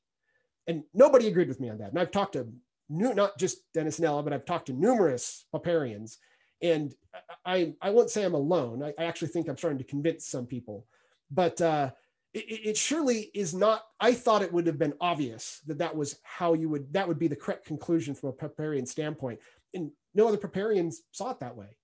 And nobody agreed with me on that. And I've talked to new, not just Dennis and Ella, but I've talked to numerous Popperians. And I, I won't say I'm alone. I, I actually think I'm starting to convince some people, but uh, it, it surely is not. I thought it would have been obvious that that was how you would, that would be the correct conclusion from a Popperian standpoint. And no other Popperians saw it that way.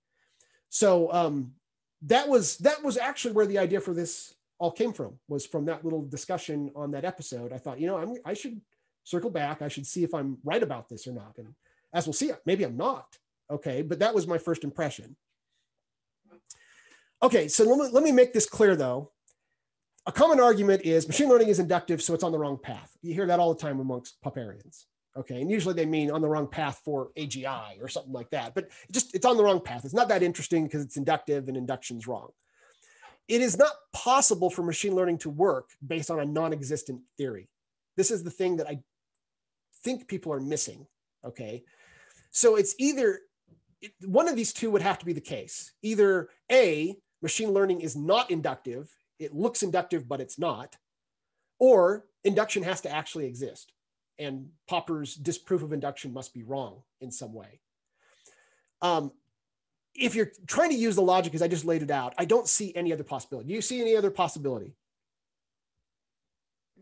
So um, that was, that was actually where the idea for this all came from, was from that little discussion on that episode. I thought, you know, I'm, I should circle back. I should see if I'm right about this or not. And as we'll see, maybe I'm not. Okay, but that was my first impression. Okay, so let me, let me make this clear though. A common argument is machine learning is inductive, so it's on the wrong path. You hear that all the time amongst Popperians. Okay, and usually they mean on the wrong path for A G I or something like that, but just it's on the wrong path. It's not that interesting because it's inductive and induction's wrong. It is not possible for machine learning to work based on a non-existent theory. This is the thing that I think people are missing, okay? So it's either It, one of these two would have to be the case. Either A, machine learning is not inductive. It looks inductive, but it's not. Or induction has to actually exist. And Popper's disproof of induction must be wrong in some way. Um, if you're trying to use the logic as I just laid it out, I don't see any other possibility. Do you see any other possibility?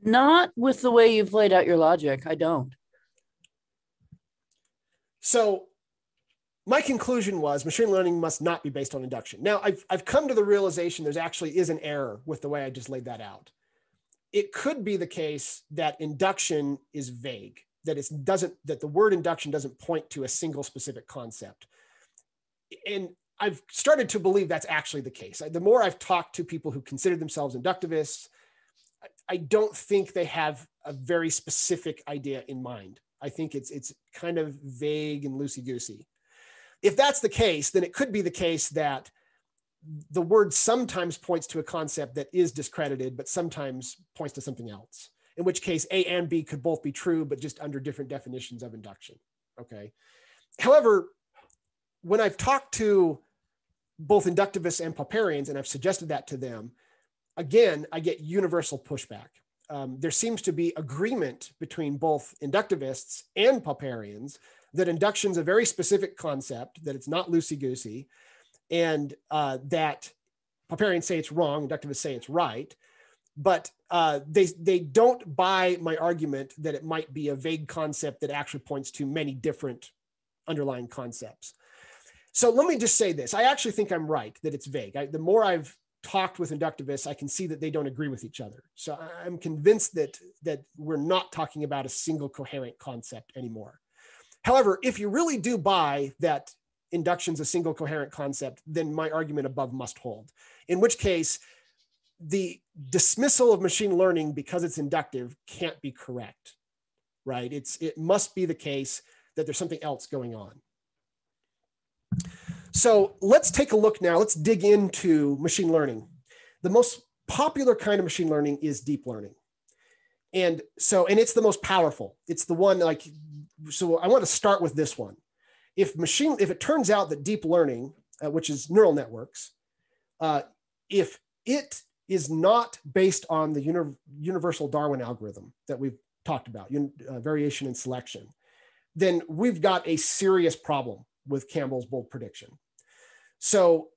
Not with the way you've laid out your logic. I don't. So my conclusion was machine learning must not be based on induction. Now I've, I've come to the realization there's actually is an error with the way I just laid that out. It could be the case that induction is vague, that it doesn't, that the word induction doesn't point to a single specific concept. And I've started to believe that's actually the case. The more I've talked to people who consider themselves inductivists, I don't think they have a very specific idea in mind. I think it's, it's kind of vague and loosey-goosey. If that's the case, then it could be the case that the word sometimes points to a concept that is discredited, but sometimes points to something else, in which case A and B could both be true, but just under different definitions of induction, okay? However, when I've talked to both inductivists and Popperians, and I've suggested that to them, again, I get universal pushback. Um, there seems to be agreement between both inductivists and Popperians that induction is a very specific concept, that it's not loosey-goosey, and uh, that Popperians say it's wrong, inductivists say it's right, but uh, they, they don't buy my argument that it might be a vague concept that actually points to many different underlying concepts. So let me just say this. I actually think I'm right, that it's vague. I, the more I've talked with inductivists, I can see that they don't agree with each other. So I'm convinced that, that we're not talking about a single coherent concept anymore. However, if you really do buy that induction's a single coherent concept, then my argument above must hold, in which case the dismissal of machine learning because it's inductive can't be correct, right? It's, it must be the case that there's something else going on. So let's take a look now. Let's dig into machine learning. The most popular kind of machine learning is deep learning. And so, and it's the most powerful. It's the one like, so I want to start with this one. If machine, if it turns out that deep learning, uh, which is neural networks, uh, if it is not based on the uni universal Darwin algorithm that we've talked about, uh, variation and selection, then we've got a serious problem with Campbell's bold prediction. So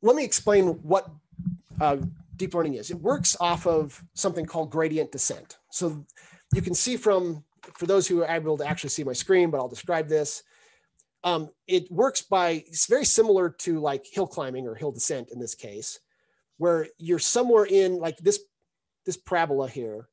let me explain what uh, deep learning is. It works off of something called gradient descent. So you can see from, for those who are able to actually see my screen, but I'll describe this. Um, it works by, it's very similar to like hill climbing or hill descent in this case, where you're somewhere in like this, this parabola here.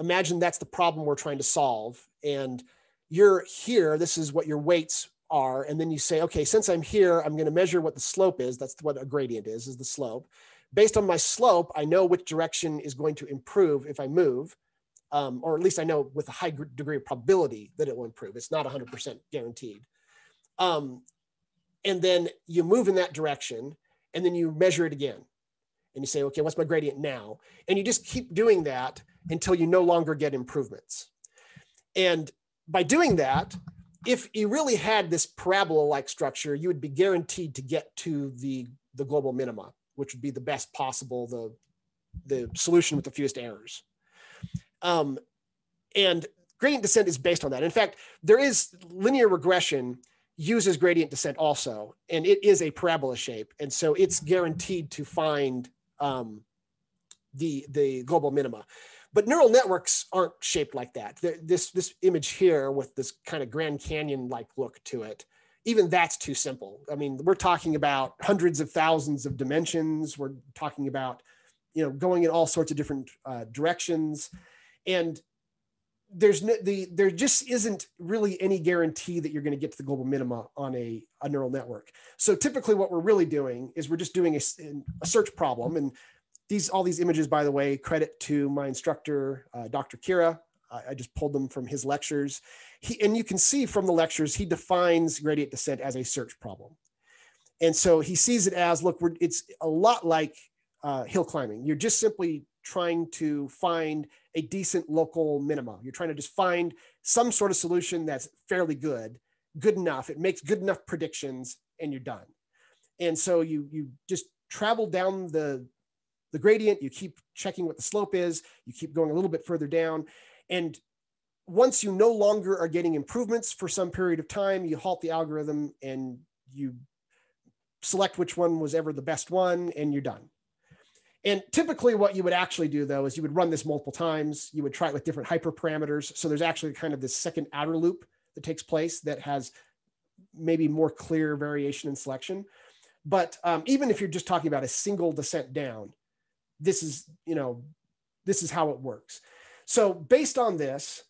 Imagine that's the problem we're trying to solve. And you're here, this is what your weights are. And then you say, okay, since I'm here, I'm gonna measure what the slope is. That's what a gradient is, is the slope. Based on my slope, I know which direction is going to improve if I move, um, or at least I know with a high degree of probability that it will improve. It's not one hundred percent guaranteed. Um, and then you move in that direction and then you measure it again. And you say, okay, what's my gradient now? And you just keep doing that until you no longer get improvements. And by doing that, if you really had this parabola-like structure, you would be guaranteed to get to the, the global minima, which would be the best possible, the, the solution with the fewest errors. Um, and gradient descent is based on that. In fact, there is linear regression uses gradient descent also, and it is a parabola shape. And so it's guaranteed to find um, the, the global minima. But neural networks aren't shaped like that. This, this image here with this kind of Grand Canyon-like look to it, even that's too simple. I mean, we're talking about hundreds of thousands of dimensions. We're talking about, you know, going in all sorts of different uh, directions. And there's no, the, there just isn't really any guarantee that you're going to get to the global minima on a, a neural network. So typically what we're really doing is we're just doing a, a search problem. And these, all these images, by the way, credit to my instructor, uh, Doctor Kira. I, I just pulled them from his lectures. He, and you can see from the lectures, he defines gradient descent as a search problem. And so he sees it as, look, we're, it's a lot like uh, hill climbing. You're just simply trying to find a decent local minima. You're trying to just find some sort of solution that's fairly good, good enough. It makes good enough predictions and you're done. And so you, you just travel down the, the gradient, you keep checking what the slope is, you keep going a little bit further down. And once you no longer are getting improvements for some period of time, you halt the algorithm and you select which one was ever the best one and you're done. And typically what you would actually do though, is you would run this multiple times, you would try it with different hyperparameters. So there's actually kind of this second outer loop that takes place that has maybe more clear variation and selection. But um, even if you're just talking about a single descent down, this is, you know, this is how it works. So based on this,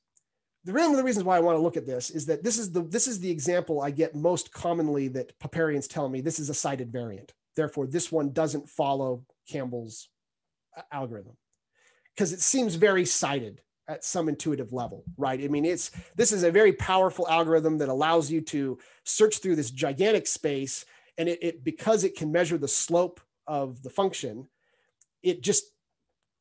the reason, the reasons why I want to look at this is that this is the, this is the example I get most commonly that Popperians tell me this is a cited variant. Therefore, this one doesn't follow Campbell's algorithm because it seems very cited at some intuitive level, right? I mean, it's, this is a very powerful algorithm that allows you to search through this gigantic space. And it, it because it can measure the slope of the function, it just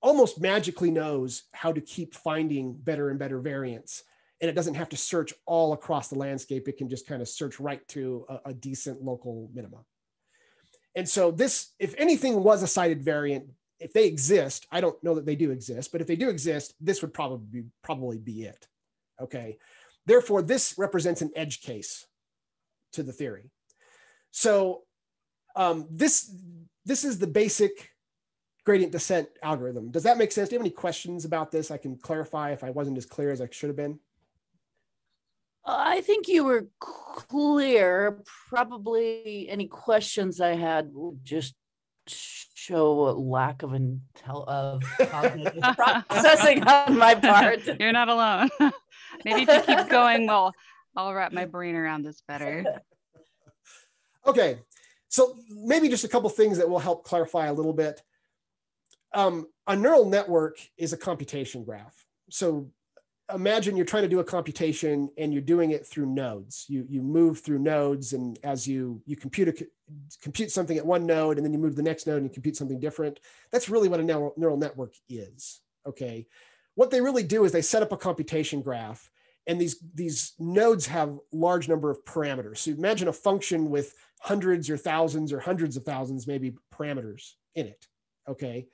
almost magically knows how to keep finding better and better variants. And it doesn't have to search all across the landscape. It can just kind of search right to a, a decent local minima. And so this, if anything was a cited variant, if they exist, I don't know that they do exist, but if they do exist, this would probably be, probably be it, okay? Therefore, this represents an edge case to the theory. So um, this, this is the basic gradient descent algorithm. Does that make sense? Do you have any questions about this? I can clarify if I wasn't as clear as I should have been. I think you were clear. Probably any questions I had would just show a lack of intel of cognitive processing on my part. You're not alone. Maybe if you keep going, we'll I'll wrap my brain around this better. Okay, so maybe just a couple things that will help clarify a little bit. Um, a neural network is a computation graph. So imagine you're trying to do a computation and you're doing it through nodes. You, you move through nodes, and as you, you compute, a, compute something at one node, and then you move to the next node and you compute something different. That's really what a neural, neural network is, okay? What they really do is they set up a computation graph, and these, these nodes have large number of parameters. So imagine a function with hundreds or thousands or hundreds of thousands, maybe, parameters in it, okay?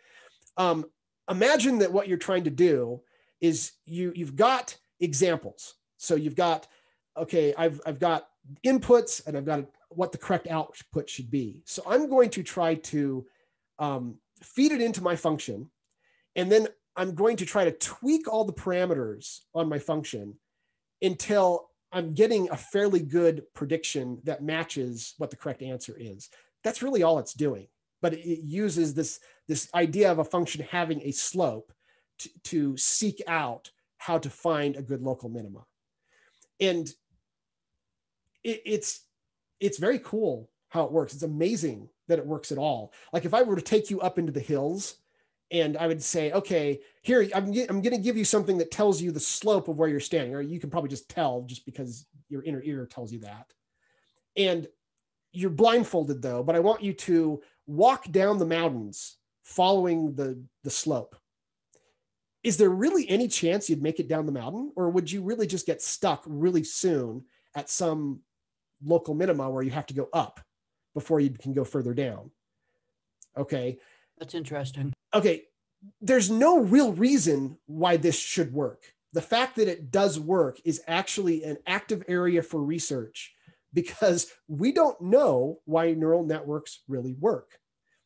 Um, imagine that what you're trying to do is you, you've got examples. So you've got, okay, I've, I've got inputs and I've got what the correct output should be. So I'm going to try to um, feed it into my function, and then I'm going to try to tweak all the parameters on my function until I'm getting a fairly good prediction that matches what the correct answer is. That's really all it's doing. But it uses this, this idea of a function having a slope to, to seek out how to find a good local minima. And it, it's, it's very cool how it works. It's amazing that it works at all. Like if I were to take you up into the hills and I would say, okay, here, I'm, I'm gonna give you something that tells you the slope of where you're standing, or you can probably just tell just because your inner ear tells you that. And you're blindfolded though, but I want you to walk down the mountains following the, the slope. Is there really any chance you'd make it down the mountain? Or would you really just get stuck really soon at some local minima where you have to go up before you can go further down? Okay. That's interesting. Okay. There's no real reason why this should work. The fact that it does work is actually an active area for research, because we don't know why neural networks really work.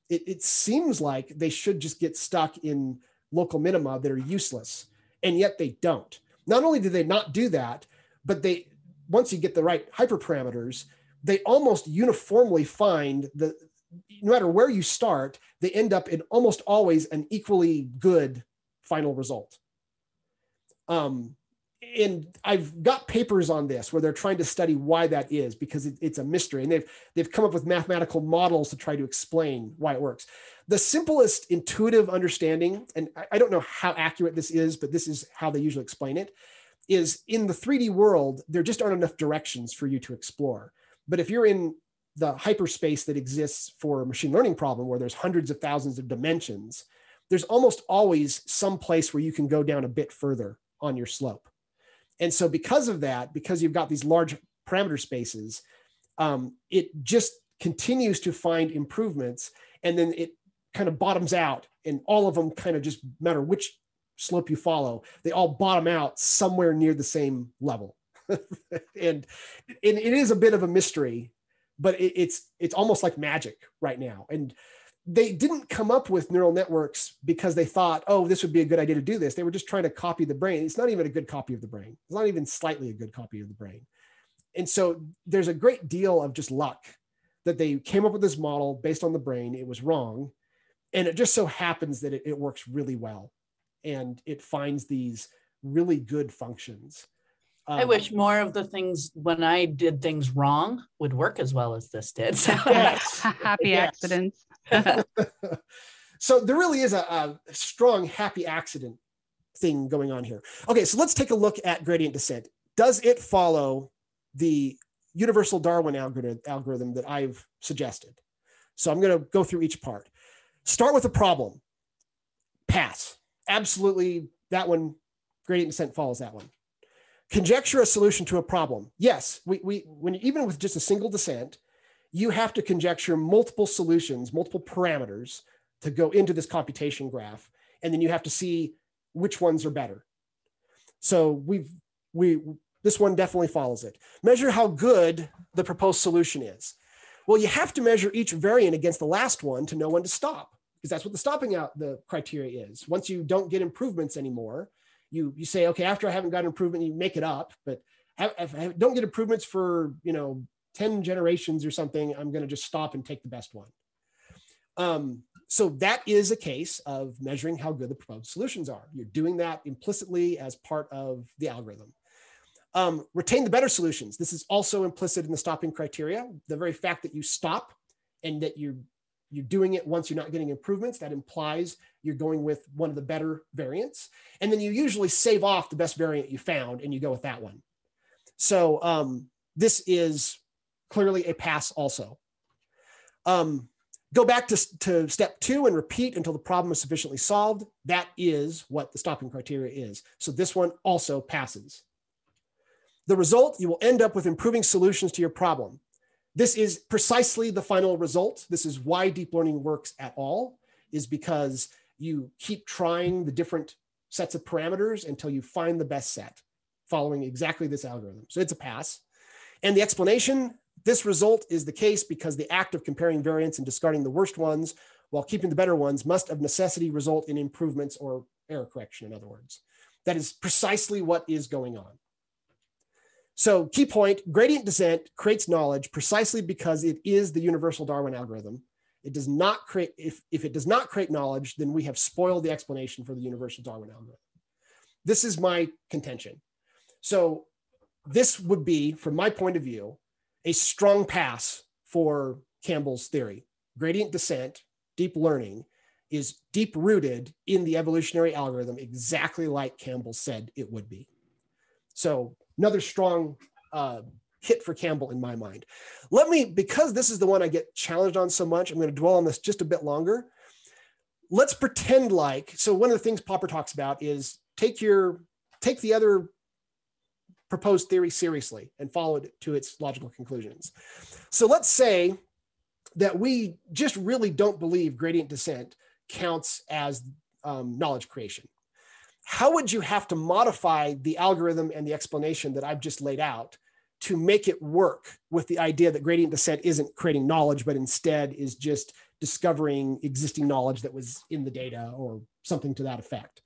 It, it seems like they should just get stuck in local minima that are useless, and yet they don't. Not only do they not do that, but they, once you get the right hyperparameters, they almost uniformly find the, no matter where you start, they end up in almost always an equally good final result. Um, And I've got papers on this where they're trying to study why that is, because it, it's a mystery. And they've, they've come up with mathematical models to try to explain why it works. The simplest intuitive understanding, and I, I don't know how accurate this is, but this is how they usually explain it, is in the three D world, there just aren't enough directions for you to explore. But if you're in the hyperspace that exists for a machine learning problem, where there's hundreds of thousands of dimensions, there's almost always some place where you can go down a bit further on your slope. And so because of that, because you've got these large parameter spaces, um, it just continues to find improvements, and then it kind of bottoms out, and all of them kind of just, no matter which slope you follow, they all bottom out somewhere near the same level. and, and it is a bit of a mystery, but it, it's, it's almost like magic right now. And they didn't come up with neural networks because they thought, oh, this would be a good idea to do this. They were just trying to copy the brain. It's not even a good copy of the brain. It's not even slightly a good copy of the brain. And so there's a great deal of just luck that they came up with this model based on the brain. It was wrong. And it just so happens that it, it works really well. And it finds these really good functions. Um, I wish more of the things when I did things wrong would work as well as this did. So. Yes. Happy yes. accidents. So there really is a, a strong happy accident thing going on here. Okay, so let's take a look at gradient descent. Does it follow the universal Darwin algorithm, algorithm that I've suggested? So I'm going to go through each part. Start with a problem. Pass. Absolutely, that one, gradient descent follows that one. Conjecture a solution to a problem. Yes, we, we when even with just a single descent, you have to conjecture multiple solutions, multiple parameters to go into this computation graph. And then you have to see which ones are better. So we've, we, this one definitely follows it. Measure how good the proposed solution is. Well, you have to measure each variant against the last one to know when to stop, because that's what the stopping out the criteria is. Once you don't get improvements anymore, you, you say, okay, after I haven't got improvement, you make it up, but if I don't get improvements for, you know, ten generations or something, I'm going to just stop and take the best one. Um, so that is a case of measuring how good the proposed solutions are. You're doing that implicitly as part of the algorithm. Um, retain the better solutions. This is also implicit in the stopping criteria. The very fact that you stop and that you're, you're doing it once you're not getting improvements, that implies you're going with one of the better variants. And then you usually save off the best variant you found and you go with that one. So um, this is clearly a pass also. Um, go back to, to step two and repeat until the problem is sufficiently solved. That is what the stopping criteria is. So this one also passes. The result, you will end up with improving solutions to your problem. This is precisely the final result. This is why deep learning works at all, is because you keep trying the different sets of parameters until you find the best set, following exactly this algorithm. So it's a pass. And the explanation, this result is the case because the act of comparing variants and discarding the worst ones while keeping the better ones must of necessity result in improvements or error correction, in other words. That is precisely what is going on. So key point, gradient descent creates knowledge precisely because it is the universal Darwin algorithm. It does not create, if, if it does not create knowledge, then we have spoiled the explanation for the universal Darwin algorithm. This is my contention. So this would be, from my point of view, a strong pass for Campbell's theory. Gradient descent, deep learning, is deep rooted in the evolutionary algorithm, exactly like Campbell said it would be. So another strong uh, hit for Campbell in my mind. Let me, because this is the one I get challenged on so much, I'm going to dwell on this just a bit longer. Let's pretend like, so one of the things Popper talks about is take your, take the other proposed theory seriously and follow it to its logical conclusions. So let's say that we just really don't believe gradient descent counts as um, knowledge creation. How would you have to modify the algorithm and the explanation that I've just laid out to make it work with the idea that gradient descent isn't creating knowledge, but instead is just discovering existing knowledge that was in the data or something to that effect?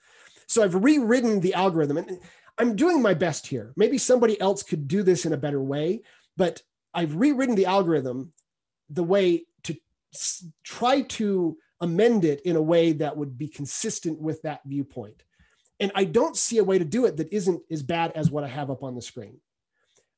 So I've rewritten the algorithm, and I'm doing my best here. Maybe somebody else could do this in a better way, but I've rewritten the algorithm the way to try to amend it in a way that would be consistent with that viewpoint. And I don't see a way to do it that isn't as bad as what I have up on the screen,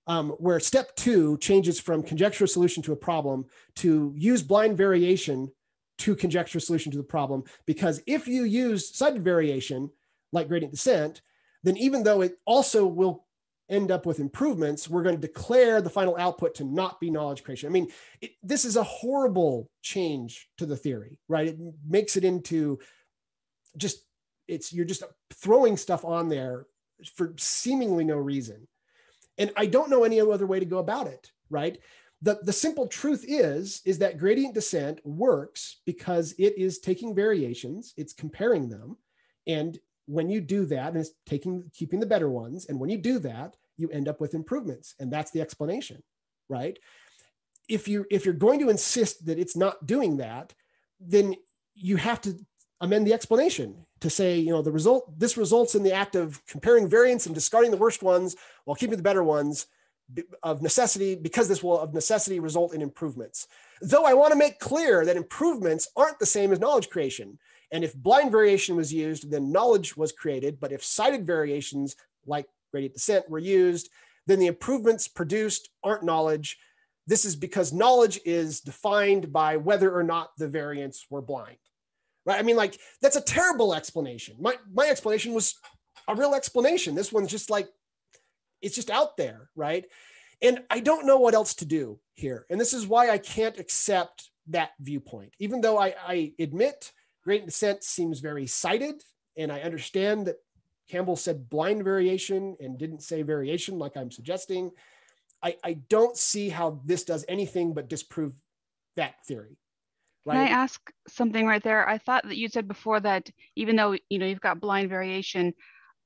um, where step two changes from conjecture solution to a problem to use blind variation to conjecture solution to the problem. Because if you use sighted variation, like gradient descent, then even though it also will end up with improvements, we're going to declare the final output to not be knowledge creation. I mean, it, this is a horrible change to the theory, right? It makes it into just, It's you're just throwing stuff on there for seemingly no reason. And I don't know any other way to go about it, right? The, the simple truth is, is that gradient descent works because it is taking variations, it's comparing them. And when you do that, and it's taking, keeping the better ones. And when you do that, you end up with improvements. And that's the explanation, right? If you, if you're going to insist that it's not doing that, then you have to amend the explanation to say, you know, the result, this results in the act of comparing variants and discarding the worst ones while keeping the better ones of necessity, because this will of necessity result in improvements. Though I want to make clear that improvements aren't the same as knowledge creation. And if blind variation was used, then knowledge was created. But if sighted variations like gradient descent were used, then the improvements produced aren't knowledge. This is because knowledge is defined by whether or not the variants were blind. Right? I mean, like, that's a terrible explanation. My, my explanation was a real explanation. This one's just like, it's just out there, right? And I don't know what else to do here. And this is why I can't accept that viewpoint. Even though I, I admit gradient descent seems very sighted, and I understand that Campbell said blind variation and didn't say variation like I'm suggesting, I, I don't see how this does anything but disprove that theory. Can I ask something right there? I thought that you said before that even though, you know, you've got blind variation,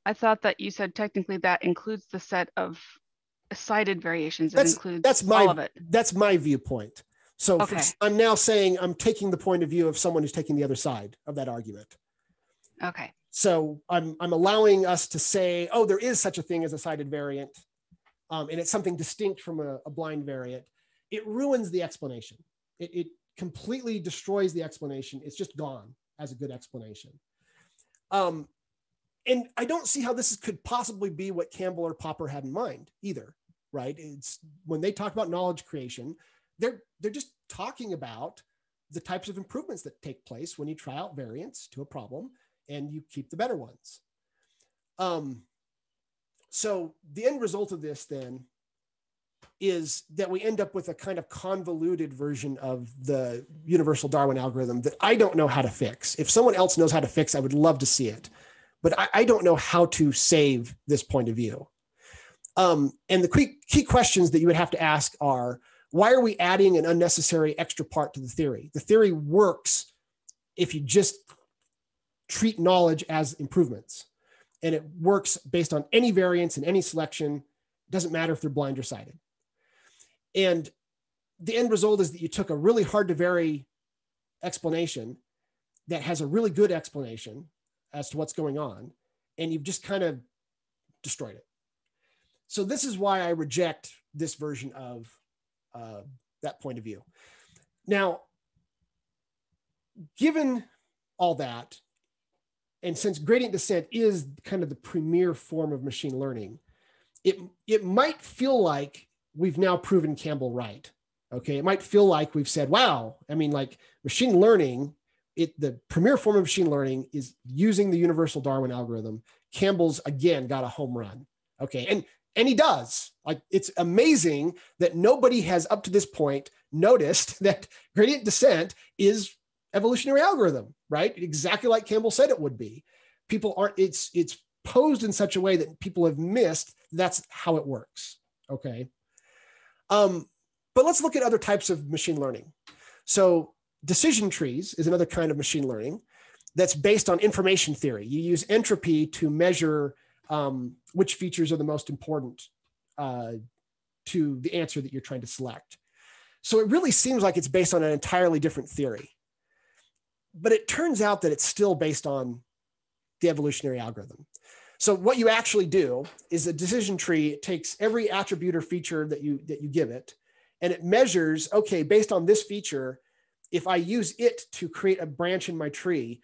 I thought that you said technically that includes the set of sighted variations. That's, it includes that's my, all of it. That's my viewpoint. So okay. for, I'm now saying I'm taking the point of view of someone who's taking the other side of that argument. Okay. So I'm, I'm allowing us to say, oh, there is such a thing as a sighted variant, um, and it's something distinct from a, a blind variant. It ruins the explanation. It, it completely destroys the explanation. It's just gone as a good explanation. Um, And I don't see how this is, could possibly be what Campbell or Popper had in mind either, right? It's when they talk about knowledge creation, they're, they're just talking about the types of improvements that take place when you try out variants to a problem and you keep the better ones. Um, so the end result of this then is that we end up with a kind of convoluted version of the universal Darwin algorithm that I don't know how to fix. If someone else knows how to fix, I would love to see it, but I, I don't know how to save this point of view. Um, and the key, key questions that you would have to ask are, why are we adding an unnecessary extra part to the theory? The theory works if you just treat knowledge as improvements, and it works based on any variance and any selection. It doesn't matter if they're blind or sighted. And the end result is that you took a really hard to vary explanation that has a really good explanation as to what's going on, and you've just kind of destroyed it. So this is why I reject this version of uh, that point of view. Now, given all that, and since gradient descent is kind of the premier form of machine learning, it, it might feel like we've now proven Campbell right, okay? It might feel like we've said, wow, I mean, like machine learning, it, the premier form of machine learning is using the universal Darwin algorithm. Campbell's, again, got a home run, okay? And, and he does. Like, it's amazing that nobody has up to this point noticed that gradient descent is evolutionary algorithm, right? Exactly like Campbell said it would be. People aren't, it's, it's posed in such a way that people have missed that's how it works, okay? Um, but let's look at other types of machine learning. So decision trees is another kind of machine learning that's based on information theory. You use entropy to measure um, which features are the most important uh, to the answer that you're trying to select. So it really seems like it's based on an entirely different theory, but it turns out that it's still based on the evolutionary algorithm. So what you actually do is a decision tree. It takes every attribute or feature that you, that you give it, and it measures, okay, based on this feature, if I use it to create a branch in my tree,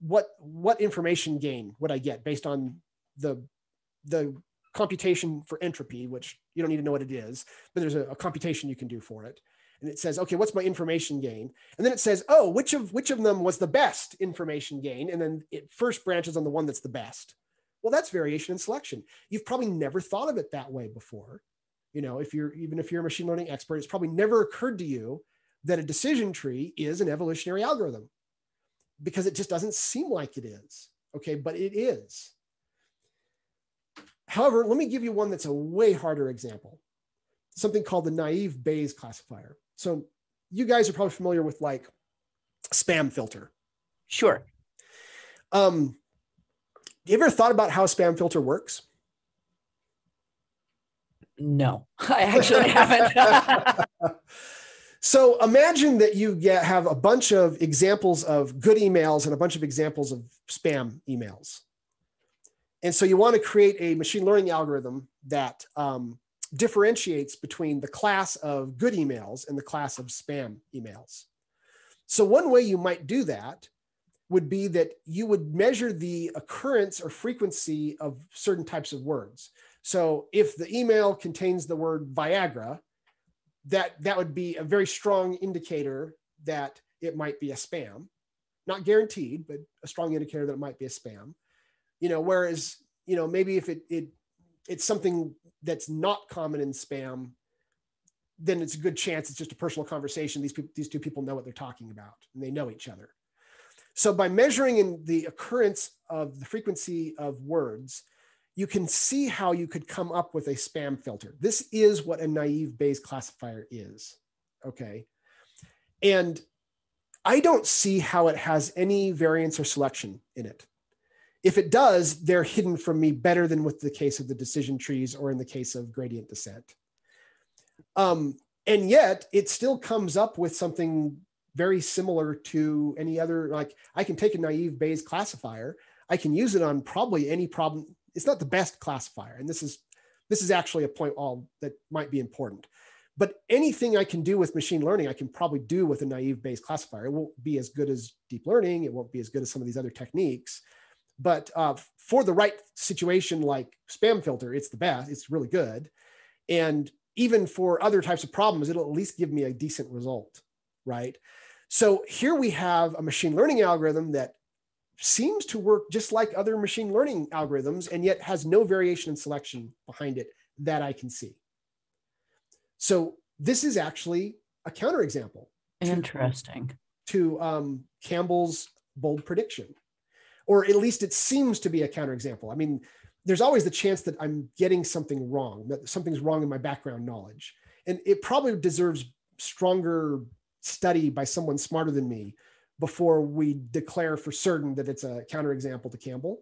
what, what information gain would I get based on the, the computation for entropy, which you don't need to know what it is, but there's a, a computation you can do for it. And it says, okay, what's my information gain? And then it says, oh, which of, which of them was the best information gain? And then it first branches on the one that's the best. Well, that's variation and selection. You've probably never thought of it that way before. You know, if you're, even if you're a machine learning expert, it's probably never occurred to you that a decision tree is an evolutionary algorithm, because it just doesn't seem like it is, okay? But it is. However, let me give you one that's a way harder example, something called the naive Bayes classifier. So you guys are probably familiar with like spam filter. Sure. Um, Have you ever thought about how a spam filter works? No, I actually haven't. So imagine that you get, have a bunch of examples of good emails and a bunch of examples of spam emails. And so you want to create a machine learning algorithm that um, differentiates between the class of good emails and the class of spam emails. So one way you might do that would be that you would measure the occurrence or frequency of certain types of words. So if the email contains the word Viagra, that, that would be a very strong indicator that it might be a spam. Not guaranteed, but a strong indicator that it might be a spam. You know, whereas, you know, maybe if it, it it's something that's not common in spam, then it's a good chance it's just a personal conversation. These people, these two people know what they're talking about and they know each other. So by measuring in the occurrence of the frequency of words, you can see how you could come up with a spam filter. This is what a naive Bayes classifier is, okay? And I don't see how it has any variance or selection in it. If it does, they're hidden from me better than with the case of the decision trees or in the case of gradient descent. Um, and yet it still comes up with something very similar to any other, like I can take a naive Bayes classifier, I can use it on probably any problem. It's not the best classifier. And this is, this is actually a point all that might be important, but anything I can do with machine learning, I can probably do with a naive Bayes classifier. It won't be as good as deep learning. It won't be as good as some of these other techniques, But uh, for the right situation, like spam filter, it's the best. It's really good. And even for other types of problems, it'll at least give me a decent result, right? So here we have a machine learning algorithm that seems to work just like other machine learning algorithms, and yet has no variation in selection behind it that I can see. So this is actually a counterexample. Interesting. To, to um, Campbell's bold prediction, or at least it seems to be a counterexample. I mean, there's always the chance that I'm getting something wrong, that something's wrong in my background knowledge. And it probably deserves stronger study by someone smarter than me before we declare for certain that it's a counterexample to Campbell.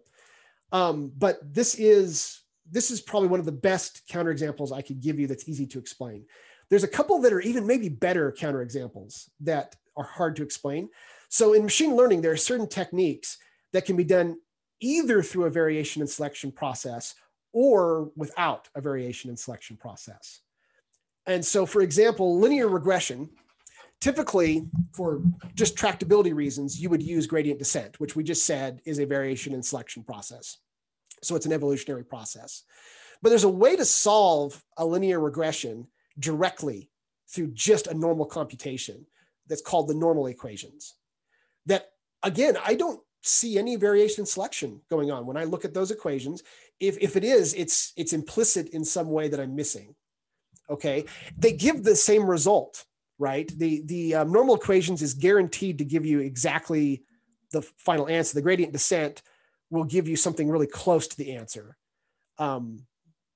Um, but this is, this is probably one of the best counterexamples I could give you that's easy to explain. There's a couple that are even maybe better counterexamples that are hard to explain. So in machine learning, there are certain techniques that can be done either through a variation and selection process or without a variation and selection process. And so, for example, linear regression, typically for just tractability reasons, you would use gradient descent, which we just said is a variation and selection process. So it's an evolutionary process. But there's a way to solve a linear regression directly through just a normal computation that's called the normal equations. That, again, I don't see any variation in selection going on when I look at those equations. If, if it is, it's, it's implicit in some way that I'm missing, okay? They give the same result, right? The, the um, normal equations is guaranteed to give you exactly the final answer. The gradient descent will give you something really close to the answer. Um,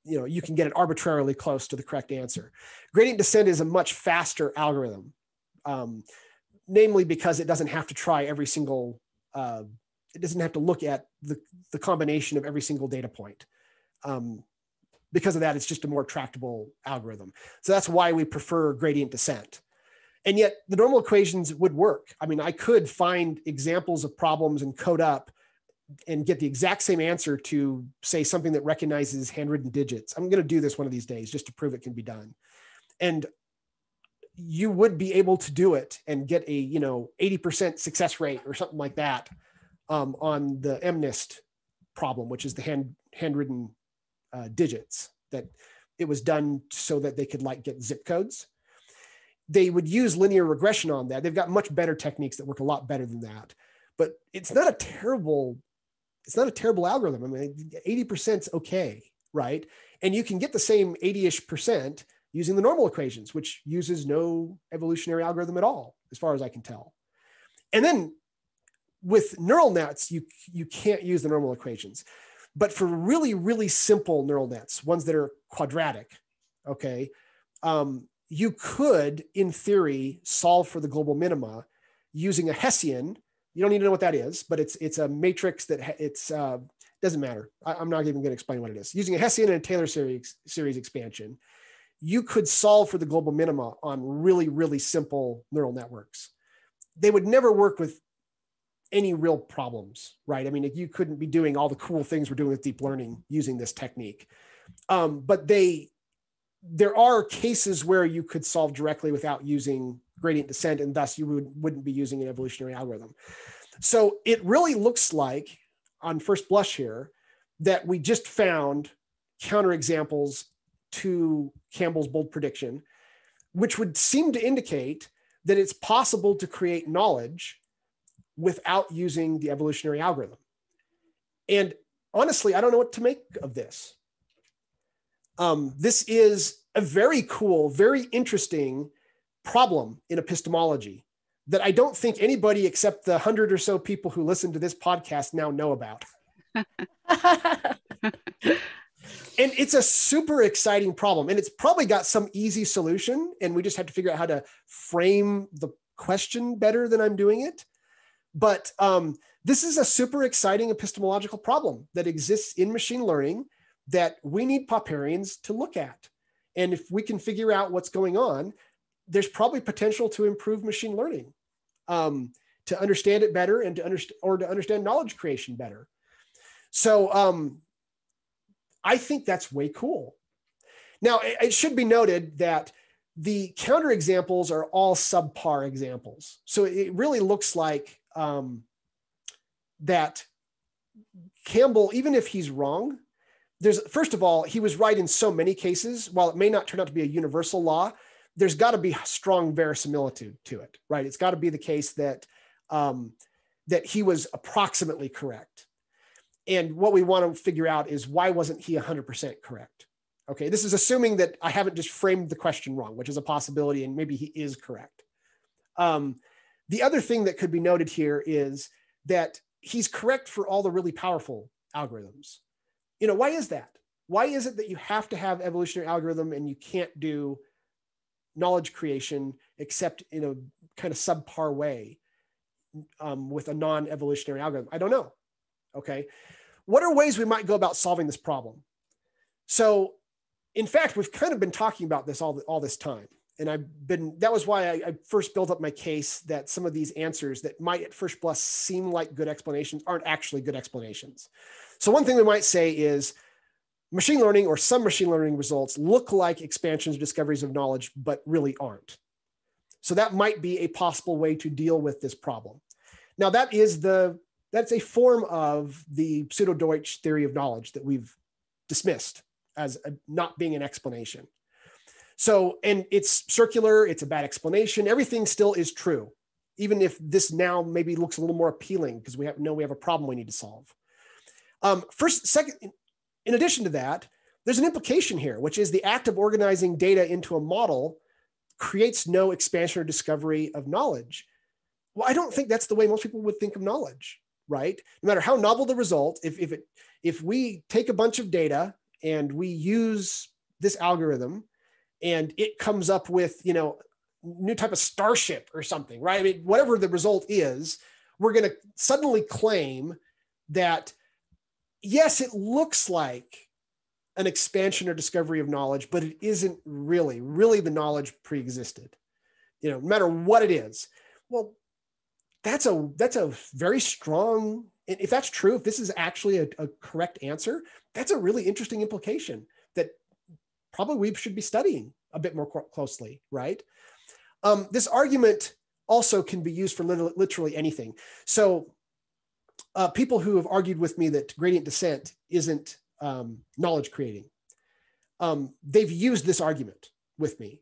you know, you can get it arbitrarily close to the correct answer. Gradient descent is a much faster algorithm, um, namely because it doesn't have to try every single Uh, it doesn't have to look at the, the combination of every single data point. Um, because of that, it's just a more tractable algorithm. So that's why we prefer gradient descent. And yet the normal equations would work. I mean, I could find examples of problems and code up and get the exact same answer to, say, something that recognizes handwritten digits. I'm going to do this one of these days just to prove it can be done. And you would be able to do it and get a, you know, eighty percent success rate or something like that um, on the M NIST problem, which is the hand handwritten uh, digits, that it was done so that they could like get zip codes. They would use linear regression on that. They've got much better techniques that work a lot better than that, but it's not a terrible, it's not a terrible algorithm. I mean, eighty percent's okay, right? And you can get the same eighty-ish percent using the normal equations, which uses no evolutionary algorithm at all, as far as I can tell. And then with neural nets, you, you can't use the normal equations. But for really, really simple neural nets, ones that are quadratic, okay, um, you could, in theory, solve for the global minima using a Hessian. You don't need to know what that is, but it's, it's a matrix that it's, uh, doesn't matter. I, I'm not even going to explain what it is. Using a Hessian and a Taylor series, series expansion, you could solve for the global minima on really, really simple neural networks. They would never work with any real problems, right? I mean, you couldn't be doing all the cool things we're doing with deep learning using this technique. Um, but they, there are cases where you could solve directly without using gradient descent, and thus you would, wouldn't be using an evolutionary algorithm. So it really looks like, on first blush here, that we just found counterexamples to Campbell's bold prediction, which would seem to indicate that it's possible to create knowledge without using the evolutionary algorithm. And honestly, I don't know what to make of this. Um, this is a very cool, very interesting problem in epistemology that I don't think anybody except the hundred or so people who listen to this podcast now know about. And it's a super exciting problem, and it's probably got some easy solution, and we just have to figure out how to frame the question better than I'm doing it. But um, this is a super exciting epistemological problem that exists in machine learning that we need Popperians to look at. And if we can figure out what's going on, there's probably potential to improve machine learning, um, to understand it better and to understand, or to understand knowledge creation better. So, um, I think that's way cool. Now, it should be noted that the counterexamples are all subpar examples. So it really looks like um, that Campbell, even if he's wrong, there's, first of all, he was right in so many cases, while it may not turn out to be a universal law, there's got to be strong verisimilitude to it, right? It's got to be the case that, um, that he was approximately correct. And what we want to figure out is, why wasn't he one hundred percent correct? Okay, this is assuming that I haven't just framed the question wrong, which is a possibility, and maybe he is correct. Um, the other thing that could be noted here is that he's correct for all the really powerful algorithms. You know, why is that? Why is it that you have to have evolutionary algorithm and you can't do knowledge creation except in a kind of subpar way um, with a non-evolutionary algorithm? I don't know, okay? What are ways we might go about solving this problem? So in fact, we've kind of been talking about this all, the, all this time. And I've been, that was why I, I first built up my case that some of these answers that might at first blush seem like good explanations aren't actually good explanations. So one thing we might say is machine learning or some machine learning results look like expansions or discoveries of knowledge, but really aren't. So that might be a possible way to deal with this problem. Now that is the, that's a form of the pseudo-Deutsch theory of knowledge that we've dismissed as a, not being an explanation. So, and it's circular, it's a bad explanation. Everything still is true, even if this now maybe looks a little more appealing because we have, know we have a problem we need to solve. Um, first, second, in addition to that, there's an implication here, which is the act of organizing data into a model creates no expansion or discovery of knowledge. Well, I don't think that's the way most people would think of knowledge, right? No matter how novel the result, if, if, it, if we take a bunch of data and we use this algorithm, and it comes up with, you know, new type of starship or something, right? I mean, whatever the result is, we're going to suddenly claim that, yes, it looks like an expansion or discovery of knowledge, but it isn't really, really the knowledge pre-existed, you know, no matter what it is. Well, that's a, that's a very strong, if that's true, if this is actually a, a correct answer, that's a really interesting implication that probably we should be studying a bit more closely, right? Um, this argument also can be used for literally anything. So uh, people who have argued with me that gradient descent isn't um, knowledge creating, um, they've used this argument with me.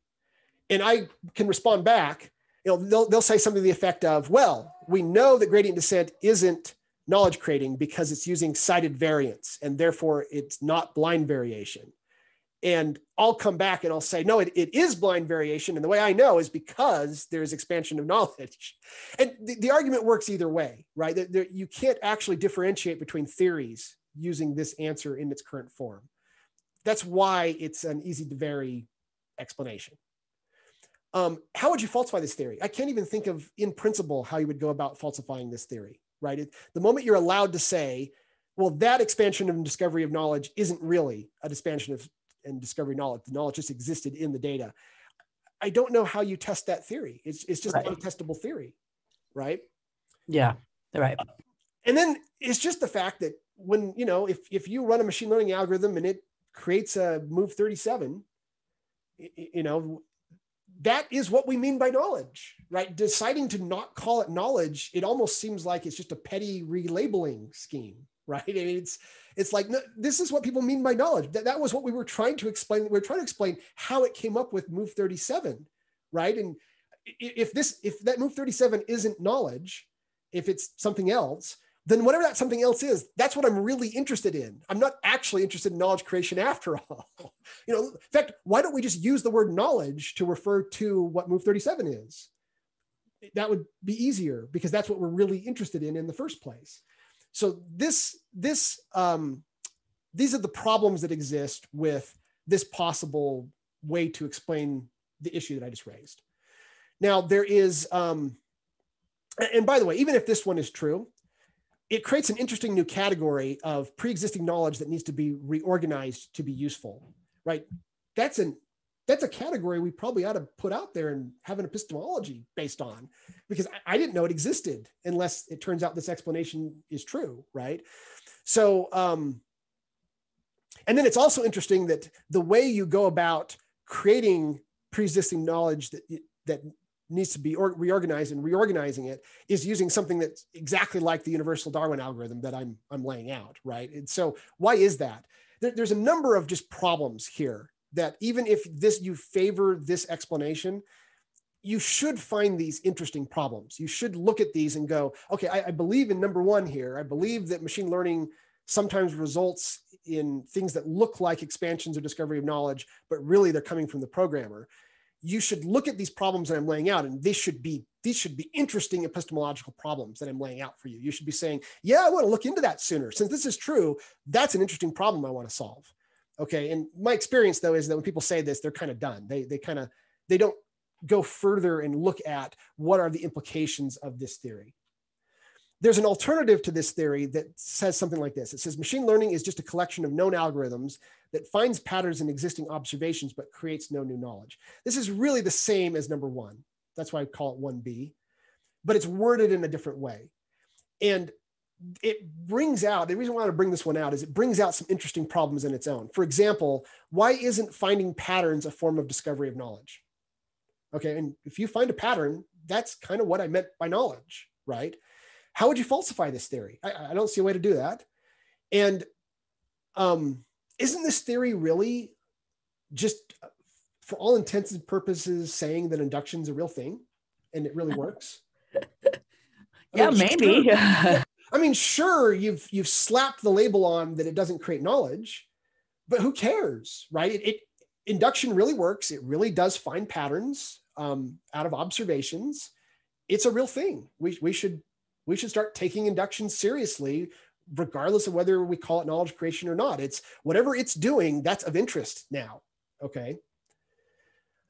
And I can respond back, you know, they'll, they'll say something to the effect of, well, we know that gradient descent isn't knowledge creating because it's using cited variance and therefore it's not blind variation. And I'll come back and I'll say, no, it, it is blind variation. And the way I know is because there's expansion of knowledge. And the, the argument works either way, right? There, there, you can't actually differentiate between theories using this answer in its current form. That's why it's an easy to vary explanation. Um, how would you falsify this theory? I can't even think of in principle how you would go about falsifying this theory, right? It, the moment you're allowed to say, well, that expansion and discovery of knowledge isn't really an expansion of and discovery knowledge. The knowledge just existed in the data. I don't know how you test that theory. It's, it's just right. An untestable theory, right? Yeah, right. Uh, and then it's just the fact that when, you know, if, if you run a machine learning algorithm and it creates a move thirty-seven, you know, that is what we mean by knowledge, right? Deciding to not call it knowledge, it almost seems like it's just a petty relabeling scheme, right? I mean, it's, it's like, no, this is what people mean by knowledge. That, that was what we were trying to explain. We were trying to explain how it came up with move thirty-seven, right? And if this, if that move thirty-seven isn't knowledge, if it's something else, then whatever that something else is, that's what I'm really interested in. I'm not actually interested in knowledge creation after all. You know, in fact, why don't we just use the word knowledge to refer to what move thirty-seven is? That would be easier because that's what we're really interested in in the first place. So this, this, um, these are the problems that exist with this possible way to explain the issue that I just raised. Now there is, um, and by the way, even if this one is true, it creates an interesting new category of pre-existing knowledge that needs to be reorganized to be useful, right? That's an, that's a category we probably ought to put out there and have an epistemology based on, because I didn't know it existed unless it turns out this explanation is true, right? So, um, and then it's also interesting that the way you go about creating pre-existing knowledge that, that needs to be or reorganized, and reorganizing it is using something that's exactly like the universal Darwin algorithm that I'm, I'm laying out, right? And so why is that? There, there's a number of just problems here that even if this you favor this explanation, you should find these interesting problems. You should look at these and go, okay, I, I believe in number one here. I believe that machine learning sometimes results in things that look like expansions or discovery of knowledge, but really they're coming from the programmer. You should look at these problems that I'm laying out, and these should be these should be interesting epistemological problems that I'm laying out for you. You should be saying, yeah, I want to look into that sooner. Since this is true, that's an interesting problem I want to solve. Okay, and my experience though is that when people say this, they're kind of done. They they kind of they don't go further and look at what are the implications of this theory. There's an alternative to this theory that says something like this. It says machine learning is just a collection of known algorithms that finds patterns in existing observations, but creates no new knowledge. This is really the same as number one. That's why I call it one B, but it's worded in a different way. And it brings out, the reason why I want to bring this one out is it brings out some interesting problems in its own. For example, why isn't finding patterns a form of discovery of knowledge? Okay, and if you find a pattern, that's kind of what I meant by knowledge, right? How would you falsify this theory? I, I don't see a way to do that. And um, isn't this theory really just, for all intents and purposes, saying that induction is a real thing and it really works? yeah, I mean, maybe. Sure, yeah. I mean, sure, you've you've slapped the label on that it doesn't create knowledge, but who cares, right? It, it induction really works. It really does find patterns um, out of observations. It's a real thing. We we should. We should start taking induction seriously, regardless of whether we call it knowledge creation or not. It's whatever it's doing, that's of interest now, okay?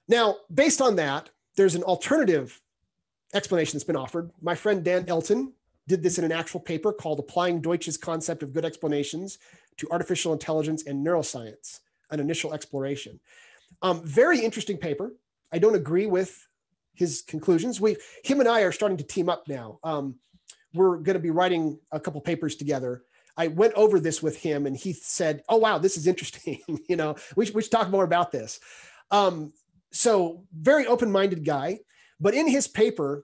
Now, based on that, there's an alternative explanation that's been offered. My friend Dan Elton did this in an actual paper called Applying Deutsch's Concept of Good Explanations to Artificial Intelligence and Neuroscience, an Initial Exploration. Um, very interesting paper. I don't agree with his conclusions. We, him and I are starting to team up now. Um, We're going to be writing a couple papers together. I went over this with him, and he said, "Oh wow, this is interesting. you know, we should, we should talk more about this." Um, so, very open-minded guy. But in his paper,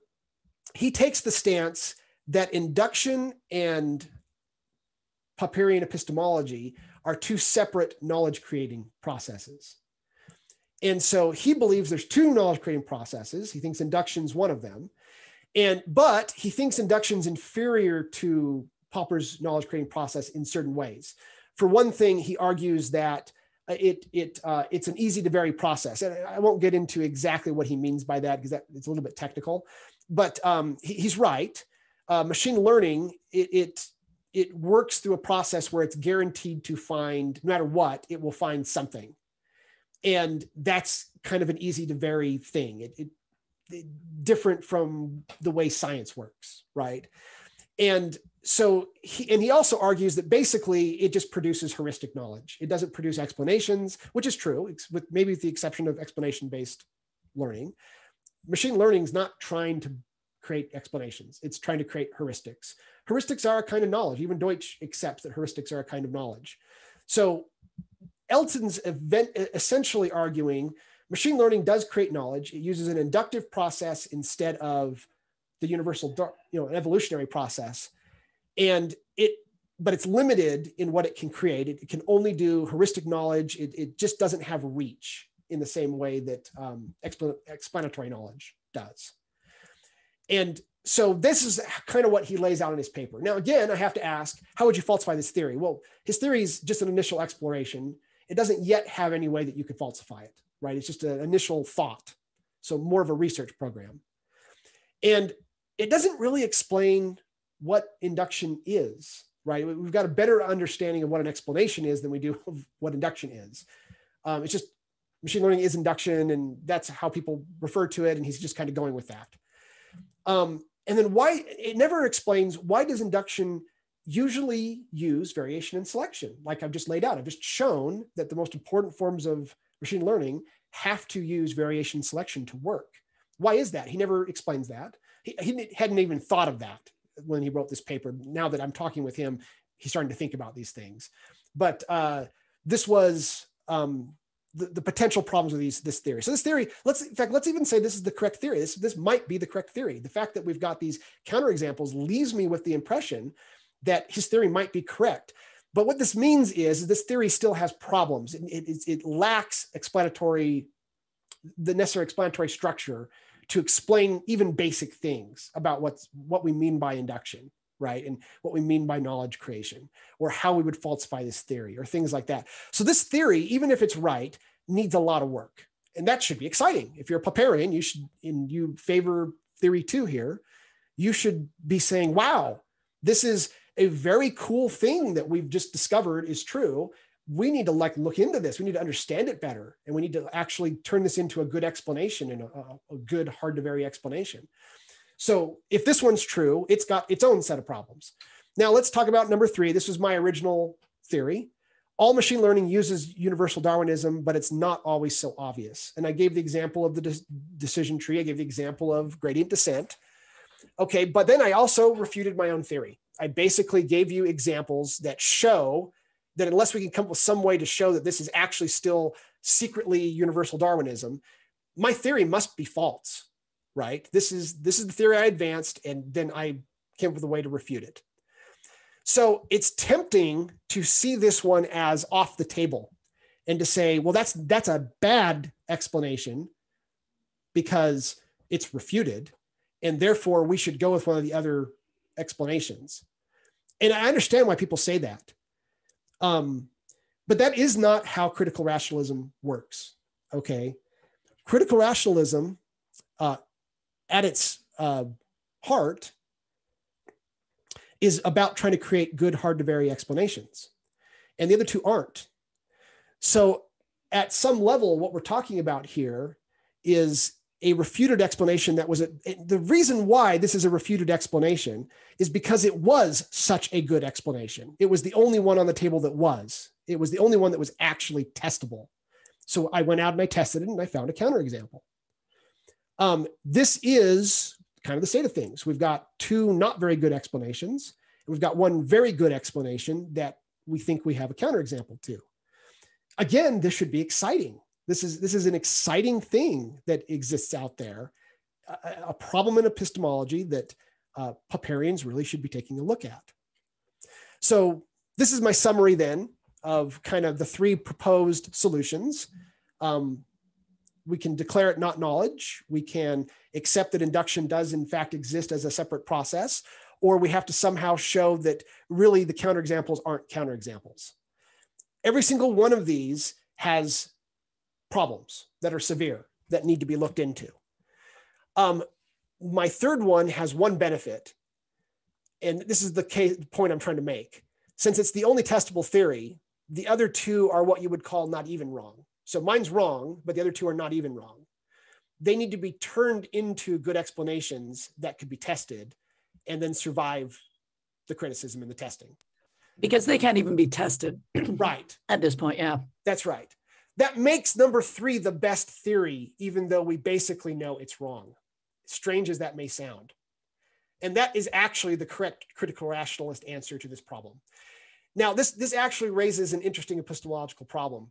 he takes the stance that induction and Popperian epistemology are two separate knowledge-creating processes. And so he believes there's two knowledge-creating processes. He thinks induction is one of them. And, but he thinks induction's inferior to Popper's knowledge creating process in certain ways. For one thing, he argues that it, it, uh, it's an easy to vary process. And I won't get into exactly what he means by that because that, it's a little bit technical, but um, he, he's right. Uh, machine learning, it, it, it works through a process where it's guaranteed to find, no matter what, it will find something. And that's kind of an easy to vary thing. It, it, different from the way science works, right? And so, he, and he also argues that basically it just produces heuristic knowledge. It doesn't produce explanations, which is true, with maybe with the exception of explanation-based learning. Machine learning is not trying to create explanations. It's trying to create heuristics. Heuristics are a kind of knowledge. Even Deutsch accepts that heuristics are a kind of knowledge. So Elton's event, essentially arguing machine learning does create knowledge. It uses an inductive process instead of the universal, you know, an evolutionary process. And it, but it's limited in what it can create. It, it can only do heuristic knowledge. It, it just doesn't have reach in the same way that um, expl explanatory knowledge does. And so this is kind of what he lays out in his paper. Now, again, I have to ask, how would you falsify this theory? Well, his theory is just an initial exploration. It doesn't yet have any way that you could falsify it. Right? It's just an initial thought. So more of a research program. And it doesn't really explain what induction is, right? We've got a better understanding of what an explanation is than we do of what induction is. Um, it's just machine learning is induction, and that's how people refer to it. And he's just kind of going with that. Um, and then why, it never explains why does induction usually use variation and selection? Like I've just laid out, I've just shown that the most important forms of machine learning have to use variation selection to work. Why is that? He never explains that. He, he hadn't even thought of that when he wrote this paper. Now that I'm talking with him, he's starting to think about these things. But uh, this was um, the, the potential problems with these, this theory. So this theory, let's, in fact, let's even say this is the correct theory. This, this might be the correct theory. The fact that we've got these counterexamples leaves me with the impression that his theory might be correct. But what this means is, is this theory still has problems. It, it, it lacks explanatory, the necessary explanatory structure to explain even basic things about what's, what we mean by induction, right? And what we mean by knowledge creation, or how we would falsify this theory, or things like that. So this theory, even if it's right, needs a lot of work. And that should be exciting. If you're a Popperian, you should, and you favor theory two here, you should be saying, wow, this is a very cool thing that we've just discovered is true. We need to like look into this. We need to understand it better. And we need to actually turn this into a good explanation and a, a good hard to vary explanation. So if this one's true, it's got its own set of problems. Now let's talk about number three. This was my original theory. All machine learning uses universal Darwinism, but it's not always so obvious. And I gave the example of the de- decision tree. I gave the example of gradient descent. Okay, but then I also refuted my own theory. I basically gave you examples that show that unless we can come up with some way to show that this is actually still secretly universal Darwinism, my theory must be false, right? This is, this is the theory I advanced, and then I came up with a way to refute it. So it's tempting to see this one as off the table and to say, well, that's, that's a bad explanation because it's refuted, and therefore we should go with one of the other explanations. And I understand why people say that. Um, but that is not how critical rationalism works, okay? Critical rationalism, uh, at its uh, heart, is about trying to create good, hard-to-vary explanations. And the other two aren't. So at some level, what we're talking about here is a refuted explanation that was, a, it, the reason why this is a refuted explanation is because it was such a good explanation. It was the only one on the table that was. It was the only one that was actually testable. So I went out and I tested it and I found a counterexample. Um, this is kind of the state of things. We've got two not very good explanations, and we've got one very good explanation that we think we have a counterexample to. Again, this should be exciting. This is, this is an exciting thing that exists out there, a, a problem in epistemology that uh, Popperians really should be taking a look at. So this is my summary then of kind of the three proposed solutions. Um, we can declare it not knowledge. We can accept that induction does in fact exist as a separate process, or we have to somehow show that really the counterexamples aren't counterexamples. Every single one of these has problems that are severe that need to be looked into. Um, my third one has one benefit, and this is the case, point I'm trying to make. Since it's the only testable theory, the other two are what you would call not even wrong. So mine's wrong, but the other two are not even wrong. They need to be turned into good explanations that could be tested and then survive the criticism and the testing. Because they can't even be tested. Right. At this point, yeah. That's right. That makes number three the best theory, even though we basically know it's wrong, strange as that may sound. And that is actually the correct critical rationalist answer to this problem. Now, this, this actually raises an interesting epistemological problem.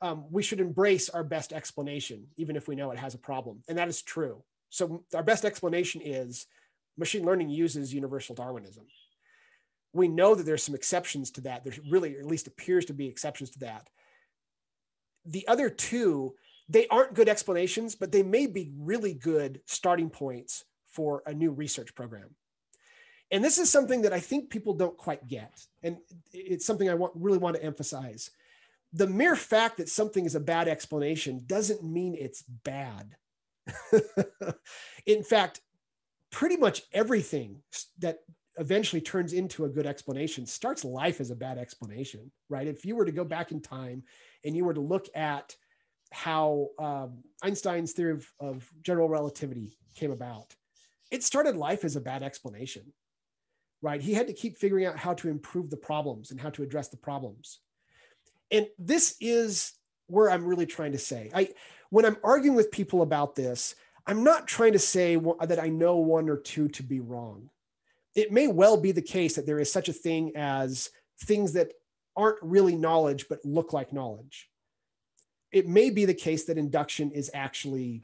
Um, we should embrace our best explanation, even if we know it has a problem, and that is true. So our best explanation is machine learning uses universal Darwinism. We know that there's some exceptions to that. There's really, or at least appears to be exceptions to that. The other two, they aren't good explanations, but they may be really good starting points for a new research program. And this is something that I think people don't quite get. And it's something I want, really want to emphasize. The mere fact that something is a bad explanation doesn't mean it's bad. In fact, pretty much everything that eventually turns into a good explanation starts life as a bad explanation, right? If you were to go back in time and you were to look at how um, Einstein's theory of, of general relativity came about, it started life as a bad explanation, right? He had to keep figuring out how to improve the problems and how to address the problems. And this is where I'm really trying to say, I, when I'm arguing with people about this, I'm not trying to say that I know one or two to be wrong. It may well be the case that there is such a thing as things that aren't really knowledge, but look like knowledge. it may be the case that induction is actually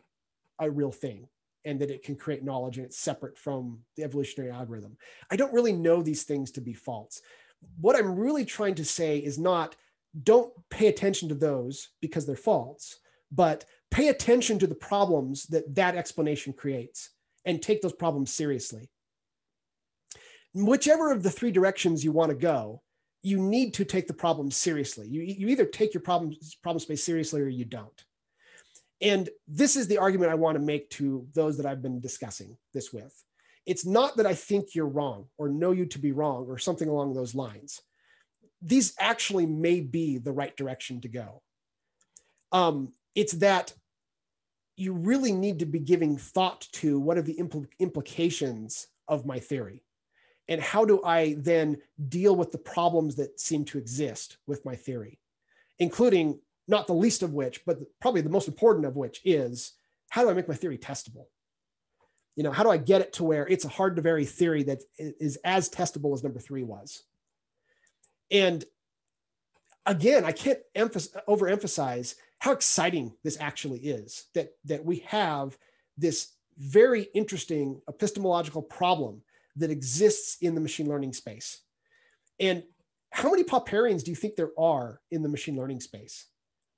a real thing and that it can create knowledge and it's separate from the evolutionary algorithm. I don't really know these things to be false. What I'm really trying to say is not don't pay attention to those because they're false, but pay attention to the problems that that explanation creates and take those problems seriously. Whichever of the three directions you want to go, you need to take the problem seriously. You, you either take your problem, problem space seriously or you don't. And this is the argument I want to make to those that I've been discussing this with. It's not that I think you're wrong or know you to be wrong or something along those lines. These actually may be the right direction to go. Um, it's that you really need to be giving thought to what are the impl- implications of my theory and how do I then deal with the problems that seem to exist with my theory, including not the least of which, but probably the most important of which is how do I make my theory testable? You know, how do I get it to where it's a hard to vary theory that is as testable as number three was? And again, I can't emphasize, overemphasize how exciting this actually is, that, that we have this very interesting epistemological problem that exists in the machine learning space. And how many Popperians do you think there are in the machine learning space,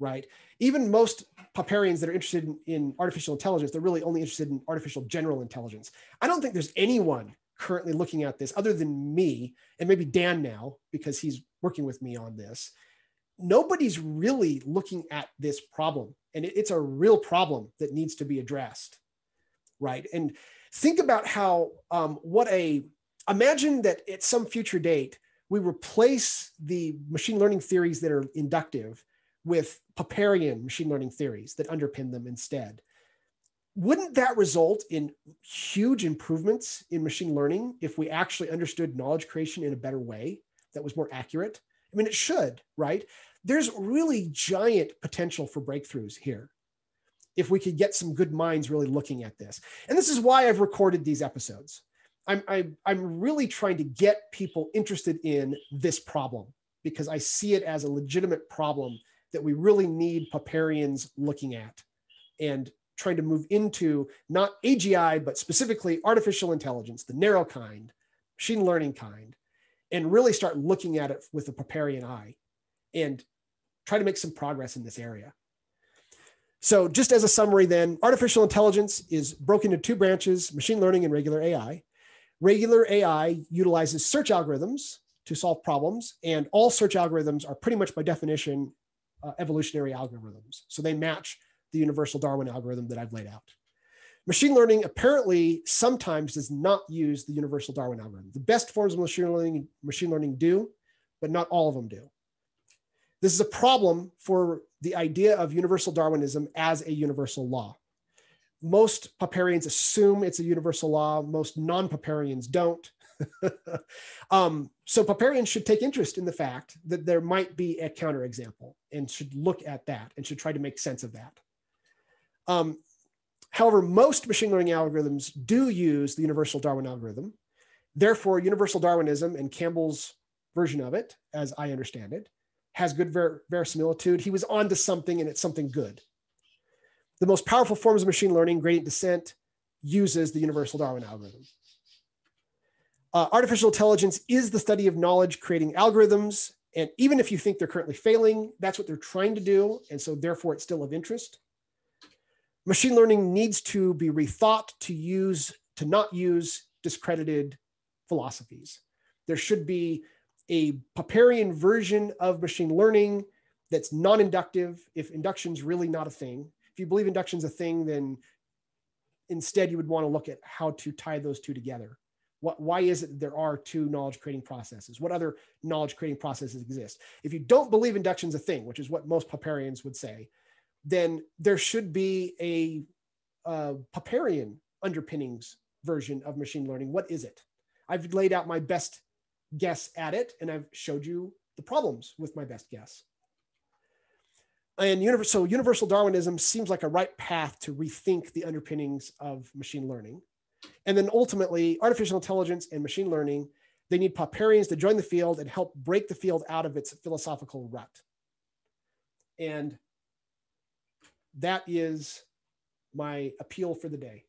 right? Even most Popperians that are interested in, in artificial intelligence, they're really only interested in artificial general intelligence. I don't think there's anyone currently looking at this other than me, and maybe Dan now, because he's working with me on this. Nobody's really looking at this problem, and it, it's a real problem that needs to be addressed, right? And think about how, um, what a, imagine that at some future date, we replace the machine learning theories that are inductive with Popperian machine learning theories that underpin them instead. Wouldn't that result in huge improvements in machine learning if we actually understood knowledge creation in a better way that was more accurate? I mean, it should, right? There's really giant potential for breakthroughs here if we could get some good minds really looking at this. And this is why I've recorded these episodes. I'm, I'm, I'm really trying to get people interested in this problem because I see it as a legitimate problem that we really need Popperians looking at and trying to move into not A G I, but specifically artificial intelligence, the narrow kind, machine learning kind, and really start looking at it with a Popperian eye and try to make some progress in this area. So just as a summary then, artificial intelligence is broken into two branches, machine learning and regular A I. Regular A I utilizes search algorithms to solve problems, and all search algorithms are pretty much by definition uh, evolutionary algorithms. So they match the universal Darwin algorithm that I've laid out. Machine learning apparently sometimes does not use the universal Darwin algorithm. The best forms of machine learning, machine learning do, but not all of them do. This is a problem for the idea of universal Darwinism as a universal law. Most Popperians assume it's a universal law. Most non-Popperians don't. um, so Popperians should take interest in the fact that there might be a counterexample and should look at that and should try to make sense of that. Um, however, most machine learning algorithms do use the universal Darwin algorithm. Therefore, universal Darwinism and Campbell's version of it, as I understand it, has good ver verisimilitude. He was onto something and it's something good. The most powerful forms of machine learning, gradient descent, uses the universal Darwin algorithm. Uh, artificial intelligence is the study of knowledge creating algorithms. And even if you think they're currently failing, that's what they're trying to do. And so therefore it's still of interest. Machine learning needs to be rethought to use, to not use discredited philosophies. There should be a Popperian version of machine learning that's non-inductive, if induction's really not a thing. If you believe induction's a thing, then instead you would want to look at how to tie those two together. What, why is it that there are two knowledge creating processes? What other knowledge creating processes exist? If you don't believe induction's a thing, which is what most Popperians would say, then there should be a, a Popperian underpinnings version of machine learning. What is it? I've laid out my best guess at it, and I've showed you the problems with my best guess. And universal, so universal Darwinism seems like a right path to rethink the underpinnings of machine learning. And then ultimately, artificial intelligence and machine learning, they need Popperians to join the field and help break the field out of its philosophical rut. And that is my appeal for the day.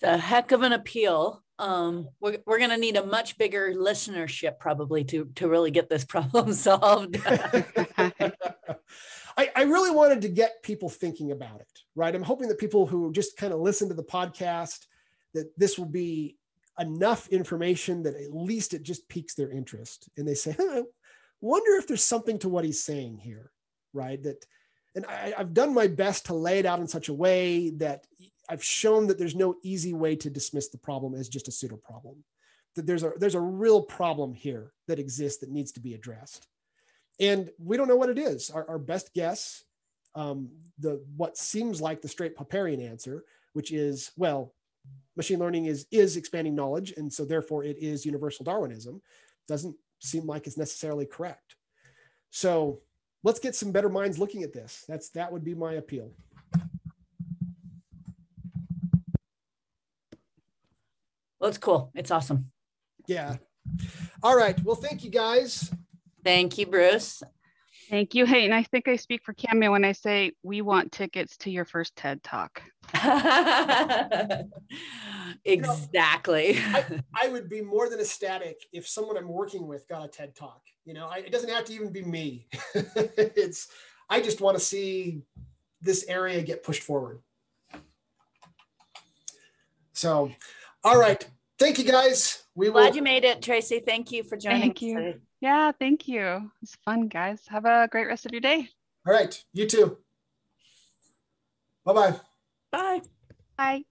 The heck of an appeal. Um, we're we're going to need a much bigger listenership probably to, to really get this problem solved. I, I really wanted to get people thinking about it, right? I'm hoping that people who just kind of listen to the podcast, that this will be enough information that at least it just piques their interest. And they say, huh, I wonder if there's something to what he's saying here, right? That, and I, I've done my best to lay it out in such a way that I've shown that there's no easy way to dismiss the problem as just a pseudo problem, that there's a, there's a real problem here that exists that needs to be addressed. And we don't know what it is. Our, our best guess, um, the what seems like the straight Popperian answer, which is, well, machine learning is, is expanding knowledge, and so therefore it is universal Darwinism, doesn't seem like it's necessarily correct. So let's get some better minds looking at this. That's, that would be my appeal. Well, it's cool. It's awesome. Yeah. All right. Well, thank you guys. Thank you, Bruce. Thank you. Hey, and I think I speak for Cammy when I say we want tickets to your first TED Talk. Exactly. You know, I, I would be more than ecstatic if someone I'm working with got a TED Talk. You know, I, it doesn't have to even be me. It's, I just want to see this area get pushed forward. So, all right. Thank you, guys. We Glad will... you made it, Tracy. Thank you for joining thank us you. Today. Yeah, thank you. It's fun, guys. Have a great rest of your day. All right. You too. Bye-bye. Bye. Bye.